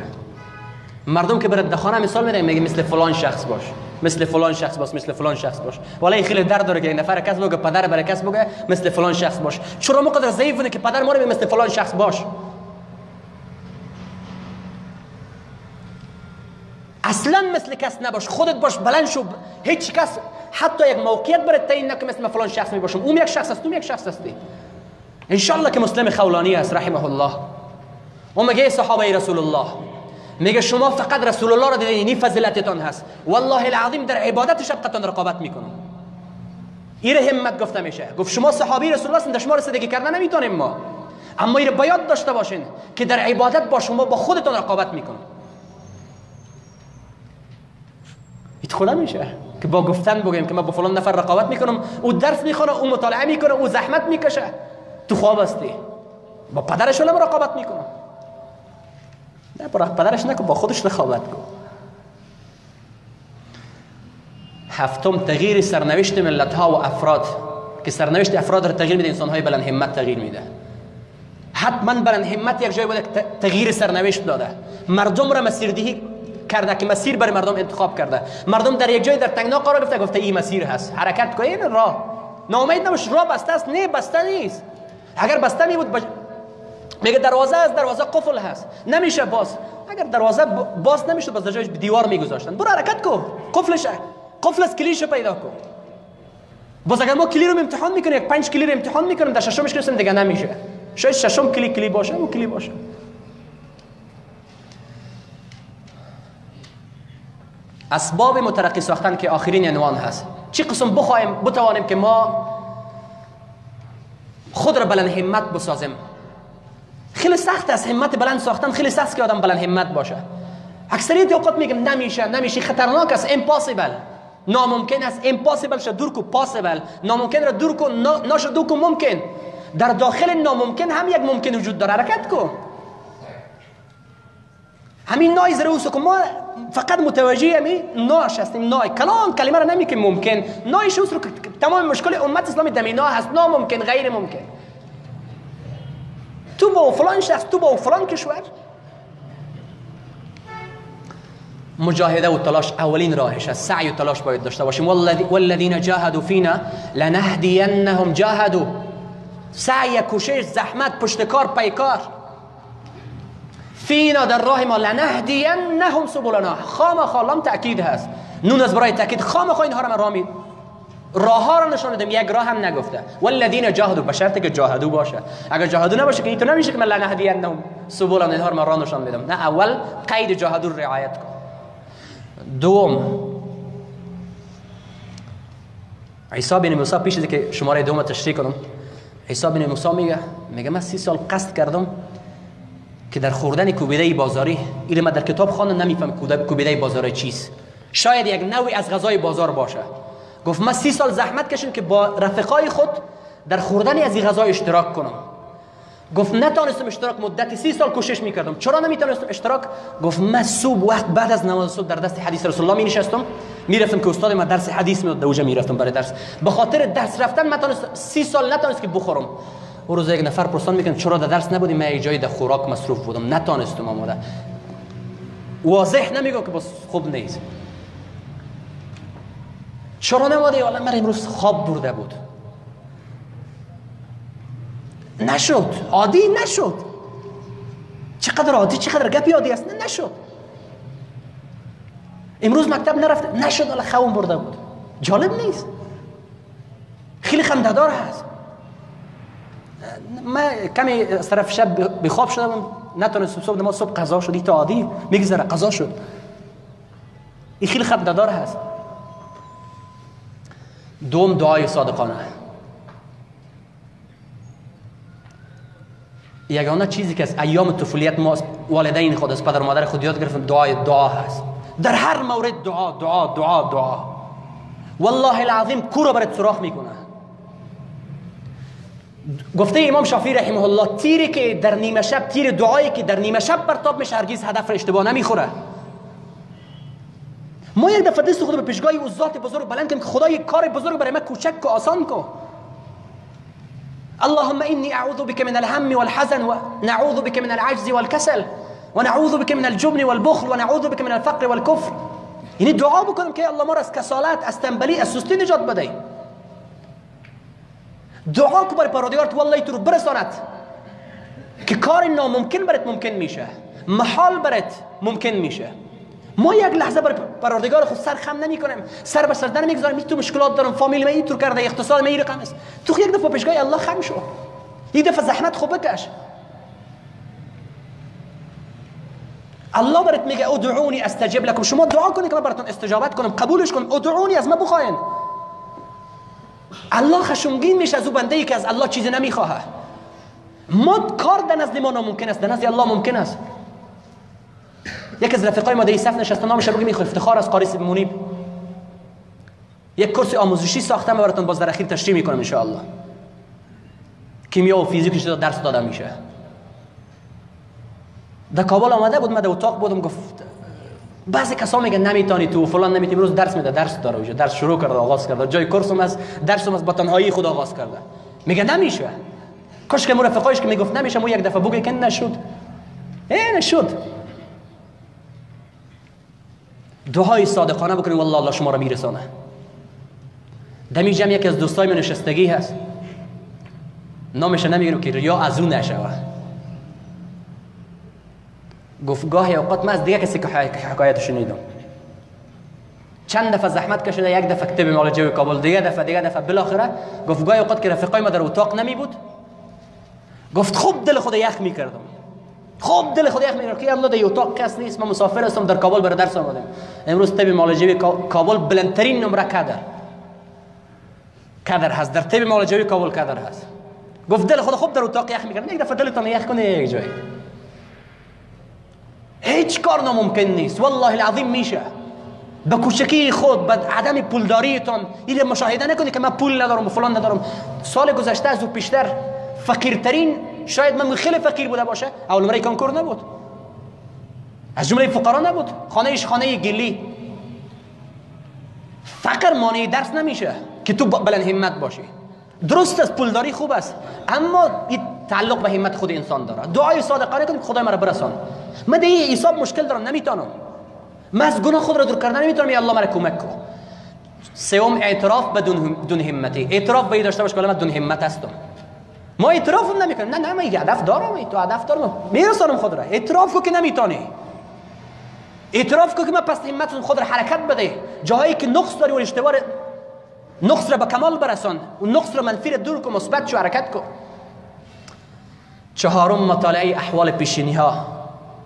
مردم که برات دخانه مثال میدن، میگه مثل فلان شخص باش، مثل فلان شخص باش، مثل فلان شخص باش. ولی خیلی درد داره که نفر کس بگه پدر برای کس بگه مثل فلان شخص باش. چرا ما قدر ضعیف بودیم که پدر ما رو مثل فلان شخص باش؟ اصلا مثل کس نباش، خودت باش، بلند شو. هیچ کس حتی یک موقعیت برات تعیین نکنه مثل فلان شخص می باشم. اون یک شخص است، تو یک شخص هستی. ان شاء الله که مسلم خولانی است رحمه الله، اون میگه صحابه رسول الله، میگه شما فقط رسول الله را دیدین، این فضیلتتان هست. والله العظیم در عبادت شبتان رقابت میکنم. این همت گفته میشه. گفت شما صحابی رسول الله هستین، در شما رسیدگی کردن نمیتونیم ما، اما این بیاد داشته باشین که در عبادت با شما با خودتان رقابت میکنم. میدخونه میشه که با گفتن بگیم که من با فلان نفر رقابت میکنم، او درس میخونه، او مطالعه میکنه، او زحمت میکشه، تو خواب هستی. با پدرش ولم رقابت میکنه. نه، با پدرش نکن، با خودش رقابت کن. هفتم، تغییر سرنوشت ملت ها و افراد، که سرنوشت افراد را تغییر میده. انسان های بلند همت تغییر میده. حتما بلند همت یک جای بوده که تغییر سرنوشت داده، مردم را مسیردهی کرده، که مسیر برای مردم انتخاب کرده. مردم در یک جای در تنگنا قرار گرفته، گفته این مسیر هست، حرکت کن. این راه، ناامید نباش، راه بسته است. نه، بسته نیست. اگر بسته می بود بج... میگه دروازه است، دروازه قفل هست، نمیشه باز. اگر دروازه باز نمیشد، باز در جایش دیوار میگذاشتن. برو حرکت کن، قفلش قفل است، کلیدش پیدا کن. باز اگر ما کلی رو امتحان میکنیم، یک پنج کلی رو امتحان میکنیم، در ششمش میرسیم دیگه نمیشه. شاید ششم کلی کلی باشه، اون کلی باشه. اسباب مترقی ساختن که آخرین عنوان هست، چی قسم بخوایم بتوانیم که ما خود را بلند همت بسازیم. خیلی سخت است همت بلند ساختن، خیلی سخت که آدم بلند همت باشه. اکثریت اوقات میگم نمیشه، نمیشه، خطرناک است، امپاسیبل، ناممکن است. امپاسیبل شد دور کو، پاسیبل، ناممکن را دور کو، ناشد دور کو ممکن. در داخل ناممکن هم یک ممکن وجود داره، حرکت کو. همین نایز رئوس کو، ما فقط متوجه همین ناش هستیم. نای کلام کلمه را نمیگه ممکن، نایش رئوس رو. تمام مشکل امت اسلامی دمینا هست، ناممکن، غیر ممکن. تو با فلان شخص، تو با فلان کشور. مجاهده و تلاش اولین راهش است. سعی و تلاش باید داشته باشیم. والذین جاهدوا فینا لنهدینهم جاهدوا. سعی، کوشش، زحمت، پشتکار، پیکار. فینا در راه ما، لنهدینهم سبلنا. خامخا لام تأکید هست، نون از برای تأکید. خامخا اینها را من راه می راه ها را نشان دادم، یک راه هم نگفته. والذین جاهدوا، به شرط که جاهدو باشه. اگر جاهدو نباشه که این تو نمیشه که من لنهدینهم سبلنا اینها را من راه نشان میدم. نه، اول قید جاهدو رعایت کن. دوم، عیسی بن موسی، پیش از که شماره دوم تشریح کنم، عیسی بن موسی میگه میگه من سی سال قصد کردم که در خوردن کوبیده بازاری، اینو من در کتاب خواندم، نمیفهم کوبیده بازاری چیست، شاید یک نوعی از غذای بازار باشه. گفت من سی سال زحمت کشیدم که با رفقای خود در خوردن از این غذا اشتراک کنم. گفت نتونستم اشتراک، مدت سی سال کوشش میکردم. چرا نمیتونستم اشتراک؟ گفت من صبح وقت بعد از نماز صبح در دست حدیث رسول الله می نشستم، میرفتم که استاد من درس حدیث میداد، دوجه میرفتم برای درس. به خاطر درس رفتن من سی سال نتونستم که بخورم. و روز یک نفر پرسان میکنه چرا در درس نبودی؟ من جای در خوراک مصروف بودم، نتونستم آماده. واضح نمیگم که بس خوب نیست. چرا نمادی؟ والله من امروز خواب برده بود، نشد. عادی نشد. چقدر عادی، چقدر گپی عادی است. نه، نشد. امروز مکتب نرفت، نشد، حالا خواب برده بود. جالب نیست، خیلی خنده‌دار هست. من کمی از طرف شب بخواب شدم، نتونستم صبح ما صبح قضا شد. این تا عادی میگذره، قضا شد. این خیلی خنده‌دار هست. دوم، دعای صادقانه. یگانه چیزی که از ایام طفولیت ما، والدین خود، از پدر مادر خود یاد گرفتیم، دعای دعا هست. در هر مورد دعا، دعا، دعا، دعا. والله العظیم کو را برات سوراخ میکنه. گفته امام شافعی رحمه الله، تیری که در نیمه شب، تیر دعایی که در نیمه شب پرتاب میشه، هرگز هدف را اشتباه نمیخوره. ما یک دفعه دست خود به پیشگاهی او ذات بزرگ بلند کنیم که خدای کار بزرگ برای من کوچک و آسان کن. اللهم إني أعوذ بك من الهم والحزن، ونعوذ بك من العجز والكسل، ونعوذ بك من الجبن والبخل، ونعوذ بك من الفقر والكفر. يعني دعاء بكم كي الله مر از كسالات، از تنبلي، از سستی نجات بدهی. دعاء کو بر پروردگارت والله تو رو برساند که کار ناممکن برات ممکن میشه، محال برات ممکن میشه. ما یک لحظه بر پروردگار خود سر خم نمیکنیم، سر به سر در نمیگذاریم. تو مشکلات دارم، فامیل من اینطور کرده، اقتصاد من این رقم است. تو یک دفعه پیشگاه الله خم شو، یک دفعه زحمت خوب بکش. الله برات میگه ادعونی استجب لكم. شما دعا کنید که من براتون استجابت کنم، قبولش کنم. ادعونی، از من بخواین. الله خشمگین میشه از اون بنده ای که از الله چیزی نمیخواه. ما کار در نزد ما ناممکن است، در نزد الله ممکن است. یک از رفقای ما در صف نشسته، نامش رو میخوام، افتخار از قاری منیب. یک کورس آموزشی ساختم و براتون باز در اخیر تشریح میکنم ان شاء الله. کیمیا و فیزیکش درس دادم میشه. در کابل آمده بود، من در اتاق بودم، گفت بعضی کسا میگن نمیتونی تو فلان نمیتونی، امروز درس میده، درس داره اونجا، درس شروع کرده، آغاز کرده، جای کورسم از درسم از با تنهایی خود آغاز کرده، میگه نمیشه. کاش که مرفقایش که میگفت نمیشه مو یک دفعه بگه که نشد. ای نشد. دعای صادقانه بکنید والله الله شما را میرسانه. در این جمع یکی از دوستای من نشستگی هست، نامش نمیگیرم که ریا از اون نشوه. گفت گاهی اوقات من از دیگه کسی که حکایتو شنیدم، چند دفعه زحمت کشیده، یک دفعه کتب مال جو کابل، دیگه دفعه دیگه دفعه بالاخره گفت گاهی اوقات که رفقای ما در اتاق نمی بود، گفت خوب دل خود یخ میکردم، خوب دل خود یخ میکردم که امروز در اتاق کس نیست، من مسافر هستم، در کابل برای درس آمدم، امروز طب مال جو کابل بلندترین نمره کدر کدر هست، در طب مال جو کابل کدر هست. گفت دل خود خوب در اتاق یخ میکردم، یک دفعه دلتون یخ کنه یک جای. هیچ کار ناممکن نیست والله العظیم میشه. به کوچکی خود، به عدم پولداریتان اینو مشاهده نکنید که من پول ندارم و فلان ندارم. سال گذشته از او بیشتر فقیرترین، شاید من خیلی فقیر بوده باشه، اول عمره کنکور نبود، از جمله فقرا نبود، خانهش خانه گلی. فقر مانع درس نمیشه که تو بلند همت باشی. درست از پولداری خوب است، اما این تعلق به همت خود انسان داره. دعای صادقانه کنیم خدای مرا برسان، من در این حساب مشکل دارم، نمیتونم، من از گناه خود را دور کردن نمیتونم، یا الله مرا کمک کن. سوم اعتراف بدون همتی، اعتراف باید داشته باش که من دون همت هستم، ما اعترافم نمیکنم، نه نه من هدف دارم، تو هدف دارم، میرسانم خود را. اعتراف کو که نمیتونی، اعتراف کو که من پس همت خود را حرکت بده، جاهایی که نقص داری و اشتباه نقص را به کمال برسان، اون نقص را منفی را دور کن، مثبت شو، حرکت کن. چهارم مطالعه احوال پیشینی ها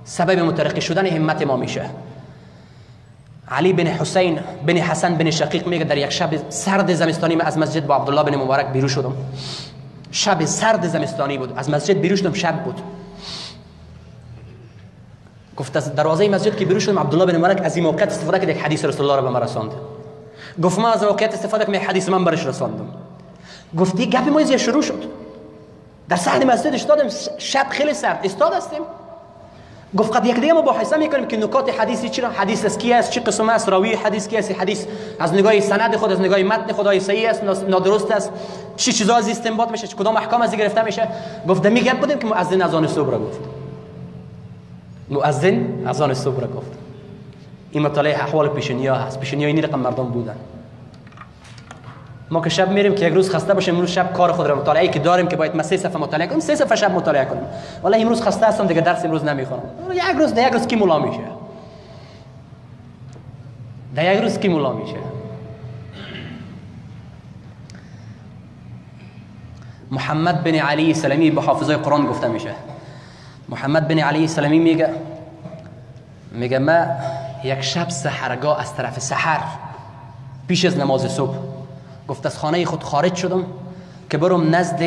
سبب مترقی شدن همت ما میشه. علی بن حسین بن حسن بن شقیق میگه در یک شب سرد زمستانی من از مسجد با عبدالله بن مبارک بیرون شدم. شب سرد زمستانی بود، از مسجد بیرون شدم، شب بود. گفت از دروازه مسجد که بیرون شدم، عبدالله بن مبارک از این موقعیت استفاده کرد، یک حدیث رسول الله را به من رساند. گفت ما از موقعیت استفاده کردم، حدیث من برش رساندم. گفت این گپ ما از شروع شد. در صحن مسجد استادم، شب خیلی سرد استاد هستیم. گفت قد یک دیگه ما مباحثه میکنیم که نکات حدیثی چی را، حدیث از کی است، چه قسم است، راوی حدیث کی است، حدیث از نگاه سند خود، از نگاه متن خود صحیح است، نادرست است، چه چیزا از استنباط میشه، کدام احکام از گرفته میشه. گفت میگم بودیم که مؤذن اذان صبح را گفت. مؤذن اذان صبح را گفت. این مطالعه احوال پیشینیا هست، پیشینیا این رقم مردم بودن. ما که شب میریم که یک روز خسته باشیم، امروز شب کار خود را مطالعه که داریم که باید ما سه صفحه مطالعه کنیم، سه صفحه شب مطالعه کنیم. والله امروز خسته هستم دیگه، درس امروز نمیخونم. یک روز در یک روز کی مولا میشه؟ در یک روز کی مولا میشه؟ محمد بن علی سلمی به حافظای قرآن گفته میشه. محمد بن علی سلمی میگه میگه ما یک شب سحرگاه از طرف سحر پیش از نماز صبح، گفت از خانه خود خارج شدم که برم نزد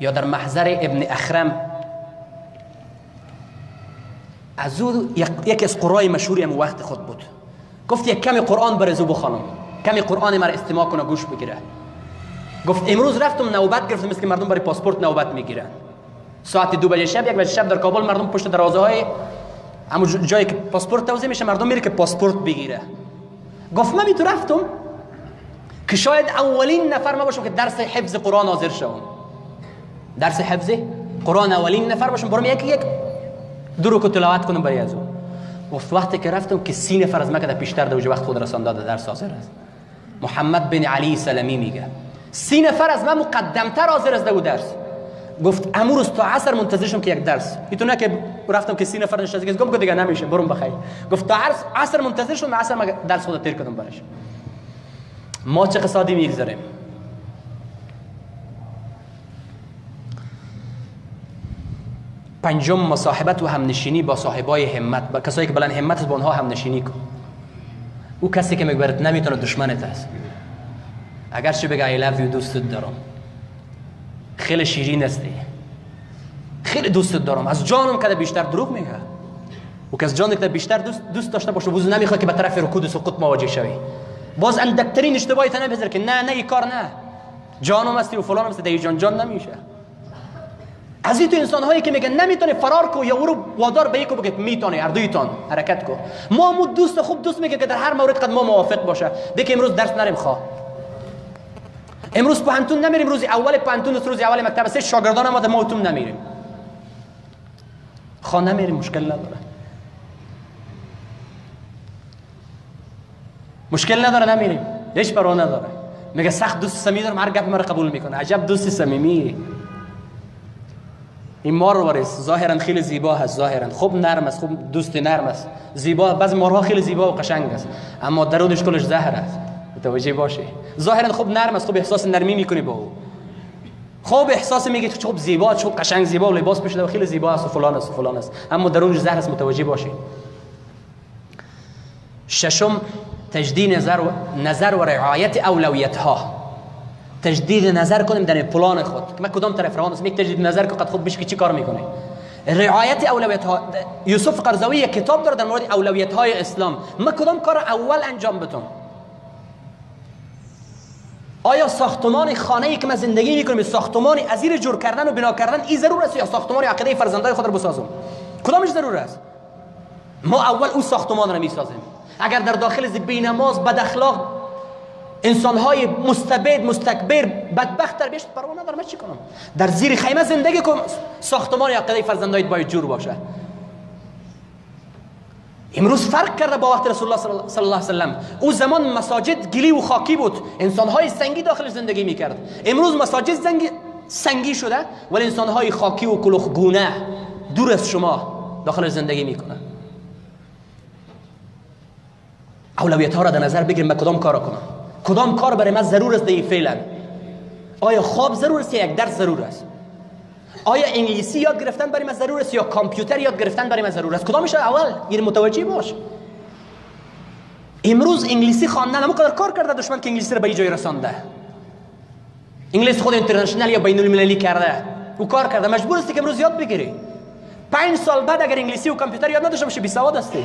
یا در محضر ابن اخرم، از او یکی از قرای مشهوری هم وقت خود بود. گفت یک کمی قرآن بر از او بخوانم، کمی قرآن مرا استماع کنه، گوش بگیره. گفت امروز رفتم نوبت گرفتم، مثل مردم برای پاسپورت نوبت میگیرن، ساعت دو بجه شب، یک بجه شب در کابل مردم پشت دروازه های همون جایی که پاسپورت توزیع میشه مردم میره که پاسپورت بگیره. گفت من تو رفتم که شاید اولین نفر ما باشم که درس حفظ قرآن حاضر شوم، درس حفظ قرآن اولین نفر باشم، برام یک یک درو که تلاوت کنم برای از او. گفت وقتی که رفتم که سی نفر از مکه پیشتر در وقت خود رسان داده درس حاضر است. محمد بن علی سلمی میگه سی نفر از من مقدمتر حاضر است او درس. گفت امروز تا عصر منتظرشم که یک درس ایتونه که رفتم که سی نفر نشسته، گفتم دیگه نمیشه برام بخیر. گفت تا عصر منتظرشم، عصر ما درس خود تیر کردم براش. ما چه قصادی میگذاریم. پنجم مصاحبت و همنشینی با صاحبای همت، با کسایی که بلند همت هست با اونها همنشینی کن. او کسی که میگبرت نمیتونه دشمنت هست، اگرچه بگه I love you، دوستت دارم، خیلی شیرین هستی، خیلی دوستت دارم، از جانم کده بیشتر، دروغ میگه. او کس جانت بیشتر دوست, دوست داشته باشه، بوزو نمیخواد که به طرف رکود و سقوط مواجه شوی. باز اندکترین اشتباهی تا نبذار که نه نه این کار نه، جانم هستی و فلانم هستی، دیگه جان جان نمیشه. از این تو انسان هایی که میگن نمیتونه فرار کو یا او رو وادار به یکو بگید میتونه، هر دویتان حرکت کو. ما مو دوست خوب دوست میگه که در هر مورد قد ما موافق باشه. دیگه امروز درس نریم خواه، امروز پانتون نمیریم، روز اول پانتون است، روز اول مکتب است، شاگردان ما ما اوتوم نمیریم، خواه نمیریم، مشکل نداره، مشکل نداره، نمیریم، هیچ پروا نداره. میگه سخت دوست صمیمی دارم، هر گپ مرا قبول میکنه. عجب دوست صمیمی. این مار است، ظاهرا خیلی زیبا هست، ظاهرا خوب نرم است، خوب دوست نرم است، زیبا، بعضی مارها خیلی زیبا و قشنگ است، اما درونش کلش زهر است. متوجه باشی، ظاهرا خوب نرم است، خوب احساس نرمی میکنی با او، خوب احساس میگی خوب زیبا، خوب قشنگ زیبا و لباس پوشیده و خیلی زیبا است و فلان است و فلان است، اما درونش زهر است. متوجه باشی. ششم، تجدید نظر و نظر و رعایت اولویت ها. تجدید نظر کنیم در پلان خود، ما کدام طرف روان است. یک تجدید نظر که قد خود بشکی چی کار میکنه؟ رعایت اولویت ها. یوسف قرضاوی کتاب داره در مورد اولویت های اسلام. ما کدام کار اول انجام بدم؟ آیا ساختمان خانه ای که ما زندگی میکنیم، ساختمان ازیر جور کردن و بنا کردن این ضرور است، یا ساختمان عقیده فرزندای خود رو بسازم؟ کدامش ضرور است؟ ما اول اون ساختمان رو میسازیم. اگر در داخل زبی نماز، بد اخلاق، انسانهای مستبد، مستکبر، بدبخت در بیشت، پروا ندارم من چی کنم. در زیر خیمه زندگی کنم، ساختمان عقیده فرزندایت باید جور باشه. امروز فرق کرده با وقت رسول الله صلی الله علیه و سلم. او زمان مساجد گلی و خاکی بود، انسانهای سنگی داخل زندگی میکرد. امروز مساجد زنگ سنگی شده ولی انسانهای خاکی و کلوخگونه دور از شما داخل زندگی میکنه. اولویت ها را در نظر بگیریم، به کدام کار کنم، کدام کار برای من ضرور است دیگه فعلا. آیا خواب ضرور است یا یک درس ضرور است؟ آیا انگلیسی یاد گرفتن برای من ضرور است یا کامپیوتر یاد گرفتن برای من ضرور است؟ کدامش اول؟ این متوجه باش. امروز انگلیسی خواندن هم قدر کار کرده دشمن که انگلیسی را به جای رسانده. انگلیس خود اینترنشنال یا بین المللی کرده او کار کرده، مجبور است که امروز یاد بگیری. پنج سال بعد اگر انگلیسی و کامپیوتر یاد نداشته باشی بی سواد هستی.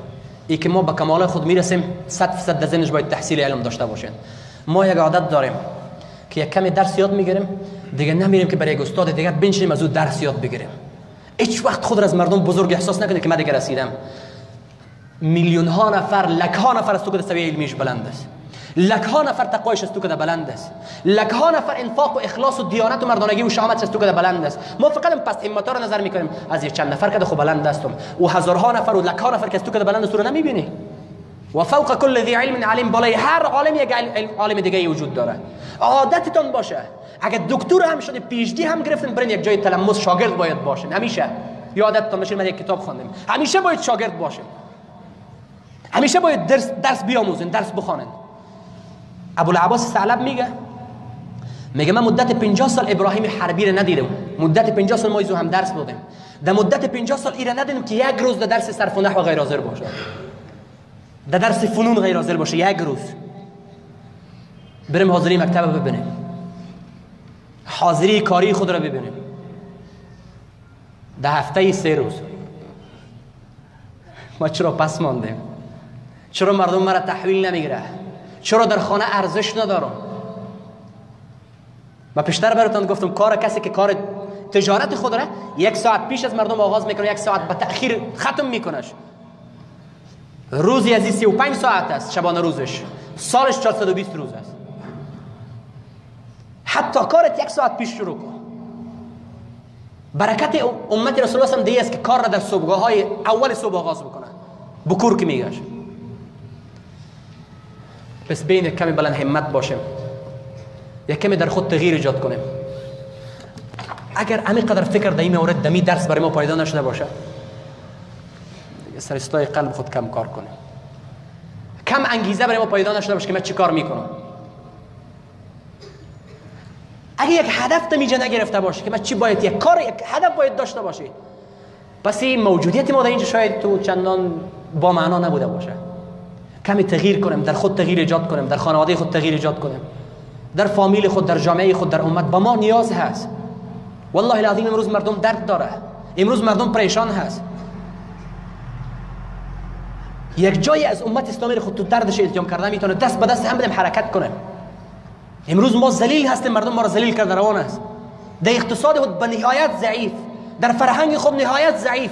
ای که ما به کمال خود میرسیم صد فیصد در ذهنش باید تحصیل علم داشته باشین. ما یک عادت داریم که یک کمی درس یاد میگیریم دیگه نمیریم که برای یک استاد دیگه بنشینیم از او درس یاد بگیریم. هیچ وقت خود را از مردم بزرگ احساس نکنید که من دیگه رسیدم. میلیون ها نفر، لک ها نفر از تو که در سویه علمیش بلند است، لک ها نفر تقویش از تو که در بلند است، لک ها نفر انفاق و اخلاص و دیانت و مردانگی و شهامت از تو که در بلند است. ما فقط هم پس همتا رو نظر میکنیم از یک چند نفر که خو بلند هستم، و هزارها نفر و لک ها نفر که از تو که در بلند است رو نمیبینی. و فوق کل ذی علم علیم، بالای هر عالم یک عالم دیگه وجود داره. عادتتون باشه اگر دکتر هم شده، پی اچ دی هم گرفتین، برین یک جای تلمس شاگرد باید باشین. همیشه یادتون باشه من یک کتاب خواندم، همیشه باید شاگرد باشین، همیشه باید درس درس بیاموزین، درس بخونین. ابوالعباس ثعلب میگه، میگه من مدت پنجاه سال ابراهیم حربی را ندیدم. مدت پنجاه سال ما ایزو هم درس بودیم، در مدت پنجاه سال ایره ندیدم که یک روز در درس صرف و نحو غیر حاضر باشه، در درس فنون غیر حاضر باشه. یک روز بریم حاضری مکتب ببینیم، حاضری کاری خود را ببینیم. در هفته سه روز ما چرا پس ماندیم؟ چرا مردم مرا تحویل نمیگیره؟ چرا در خانه ارزش ندارم؟ ما پیشتر براتون گفتم کار کسی که کار تجارت خود را یک ساعت پیش از مردم آغاز میکنه، یک ساعت به تأخیر ختم میکنش. روزی از سی و پنج ساعت است، شبانه روزش، سالش چهارصد و بیست روز است. حتی کارت یک ساعت پیش شروع کن. برکت امت رسول الله هم دیگه است که کار را در صبحگاه های اول صبح آغاز بکنه، بکور که میگش. پس بین یک کمی بلند همت باشیم، یک کمی در خود تغییر ایجاد کنیم. اگر همین قدر فکر در این مورد دمی درس برای ما پایدار نشده باشه، سر استای قلب خود کم کار کنیم، کم انگیزه برای ما پایدار نشده باشه که من چی کار میکنم. اگه یک هدف تا اینجا نگرفته باشه که من چی باید، یک کار، یک هدف باید داشته باشه، پس این موجودیت ما در اینجا شاید تو چندان با معنا نبوده باشه. کمی تغییر کنیم، در خود تغییر ایجاد کنیم، در خانواده خود تغییر ایجاد کنیم، در فامیل خود، در جامعه خود، در امت. به ما نیاز هست. والله العظیم امروز مردم درد داره، امروز مردم پریشان هست. یک جایی از امت اسلامی خود تو دردش التیام کرده میتونه دست به دست هم بدیم حرکت کنیم. امروز ما ذلیل هستیم، مردم ما را ذلیل کرده روان است. در اقتصاد خود به نهایت ضعیف، در فرهنگ خود نهایت ضعیف.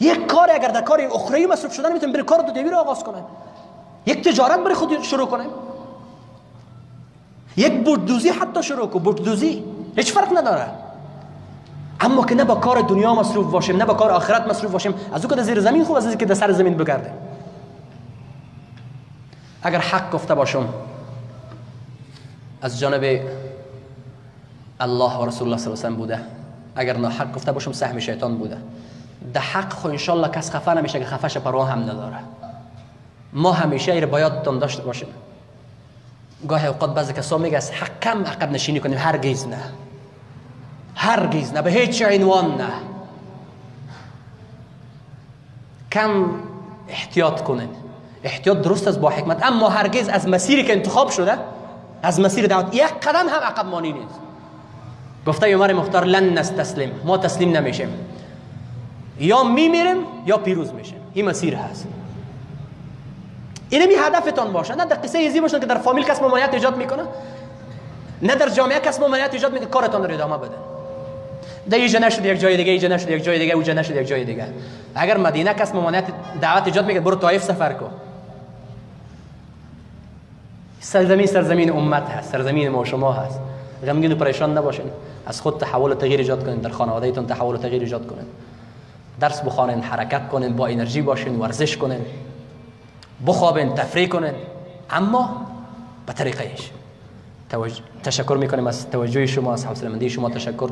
یک کاری اگر در کار اخروی مصروف شدن میتونیم، برای کار دنیوی رو آغاز کنیم. یک تجارت برای خود شروع کنیم. یک بردوزی حتی شروع کنیم، بردوزی هیچ فرق نداره. اما که نه با کار دنیا مصروف باشیم، نه با کار آخرت مصروف باشیم. از او که در زیر زمین خوب، از او که در سر زمین بگردیم. اگر حق گفته باشم از جانب الله و رسول الله صلی الله علیه وسلم بوده، اگر ناحق گفته باشم سهم شیطان بوده. ده حق خو انشالله کس خفه نمیشه که خفهش پروا هم نداره. ما همیشه ایر بایدتان داشته باشیم. گاهی اوقات بعضی کسا میگه از حق کم عقب نشینی کنیم. هرگیز نه، هرگیز نه، به هیچ عنوان نه. کم احتیاط کنین. احتیاط درست است با حکمت، اما هرگیز از مسیری که انتخاب شده، از مسیر دعوت، یک قدم هم عقب مانی نیست. گفته عمر مختار لن نستسلم، ما تسلیم نمیشیم، یا میمیریم یا پیروز میشیم. این مسیر هست. اینمی هدفتان باشه، نه در قصه ایزی باشن که در فامیل کس ممانعت ایجاد میکنه، نه در جامعه کس ممانعت ایجاد میکنه. کارتان رو ادامه بدن. ده ایجا نشد یک جای دیگه، ایجا نشد یک جای دیگه، اوجا نشد یک جای دیگه. اگر مدینه کس ممانعت دعوت ایجاد میکنه، برو طایف سفر کن. سرزمین سرزمین امت هست، سرزمین ما و شما هست. غمگین و پریشان نباشین. از خود تحول و تغییر ایجاد کنین، در خانوادهتون تحول و تغییر ایجاد کنین. درس بخوانین، حرکت کنین، با انرژی باشین، ورزش کنین، بخوابین، تفریح کنین، اما به طریقه‌اش. تشکر میکنیم از توجه شما، از حوصله‌مندی شما تشکر.